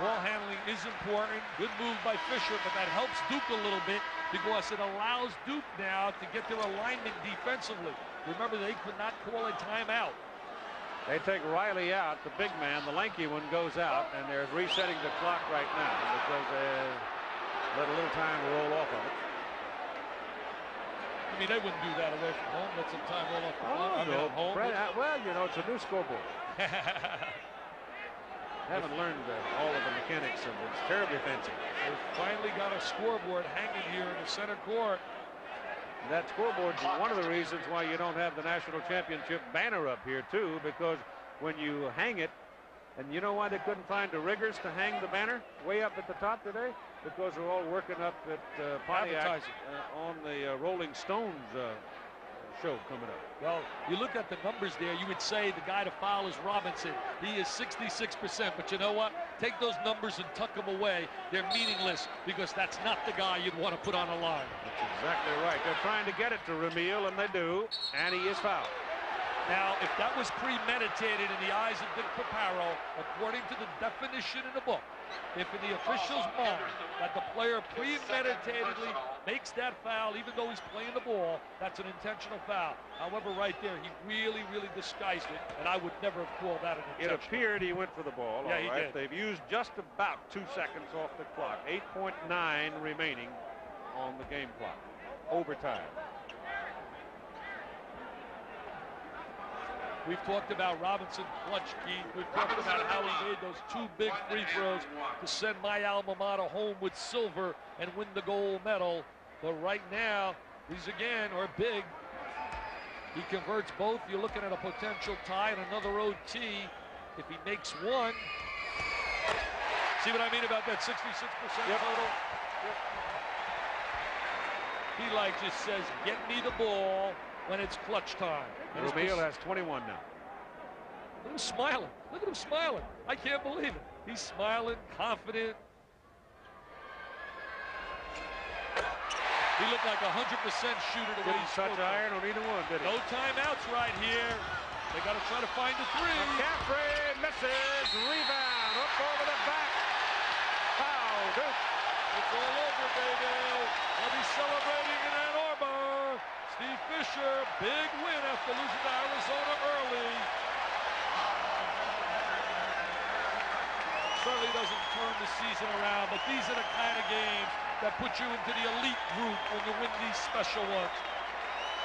Ball handling is important. Good move by Fisher, but that helps Duke a little bit because it allows Duke now to get their alignment defensively. Remember, they could not call a timeout. They take Riley out, the big man, the lanky one goes out, and they're resetting the clock right now because they let a little time roll off of it. I mean, they wouldn't do that away from home. Let some time roll off the clock. Oh, I mean, no, home, Brad, I, well, you know, it's a new scoreboard. I haven't learned uh, all of the mechanics of it. It's terribly fancy. They've finally got a scoreboard hanging here in the center court. That scoreboard's one of the reasons why you don't have the national championship banner up here, too, because when you hang it, and you know why they couldn't find the riggers to hang the banner way up at the top today? Because they're all working up at uh, Pontiac uh, on the uh, Rolling Stones uh, show coming up. Well, you look at the numbers there, you would say the guy to foul is Robinson. He is sixty-six percent, but you know what? Take those numbers and tuck them away. They're meaningless because that's not the guy you'd want to put on a line. That's exactly right. They're trying to get it to Rumeal, and they do, and he is fouled. Now, if that was premeditated in the eyes of Dick Paparo, according to the definition in the book, if in the official's mind that the player premeditatedly makes that foul, even though he's playing the ball, that's an intentional foul. However, right there, he really, really disguised it, and I would never have called that an intentional. It appeared he went for the ball. Yeah, all he right. did. They've used just about two seconds off the clock. eight point nine remaining on the game clock. Overtime. We've talked about Robinson clutch, Keith. We've talked about how he made those two big free throws to send my alma mater home with silver and win the gold medal. But right now, these again are big. He converts both. You're looking at a potential tie and another O T. If he makes one, see what I mean about that sixty-six percent yep. total? Yep. He like just says, get me the ball when it's clutch time. Rumeal has twenty-one now. Look at him smiling. Look at him smiling. I can't believe it. He's smiling, confident. He looked like a hundred percent shooter the way he shot. Didn't touch iron on either one, did he? No timeouts right here. They got to try to find the three. McCaffrey misses. Rebound up over the back. Foul, Duke. It's all over, baby. I'll be celebrating in Ann Arbor. Steve Fisher, big win after losing to Arizona early. Certainly doesn't turn the season around, but these are the kind of games that put you into the elite group when you win these special ones.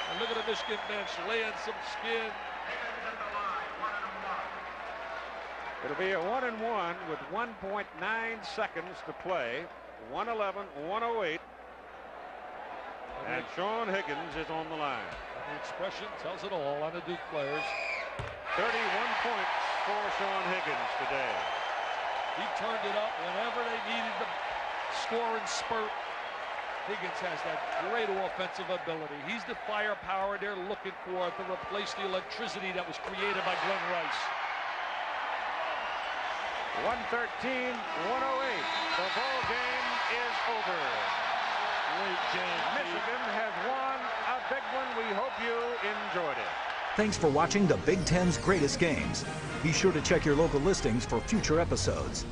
And look at the Michigan bench, laying some skin. It'll be a one and one with one point nine seconds to play. one eleven, one oh eight. And Sean Higgins is on the line. And the expression tells it all on the Duke players. thirty-one points for Sean Higgins today. He turned it up whenever they needed the scoring spurt. Higgins has that great offensive ability. He's the firepower they're looking for to replace the electricity that was created by Glenn Rice. one thirteen one oh eight. The ball game is over. Great game. Michigan has won a big one. We hope you enjoyed it. Thanks for watching the Big Ten's greatest games. Be sure to check your local listings for future episodes.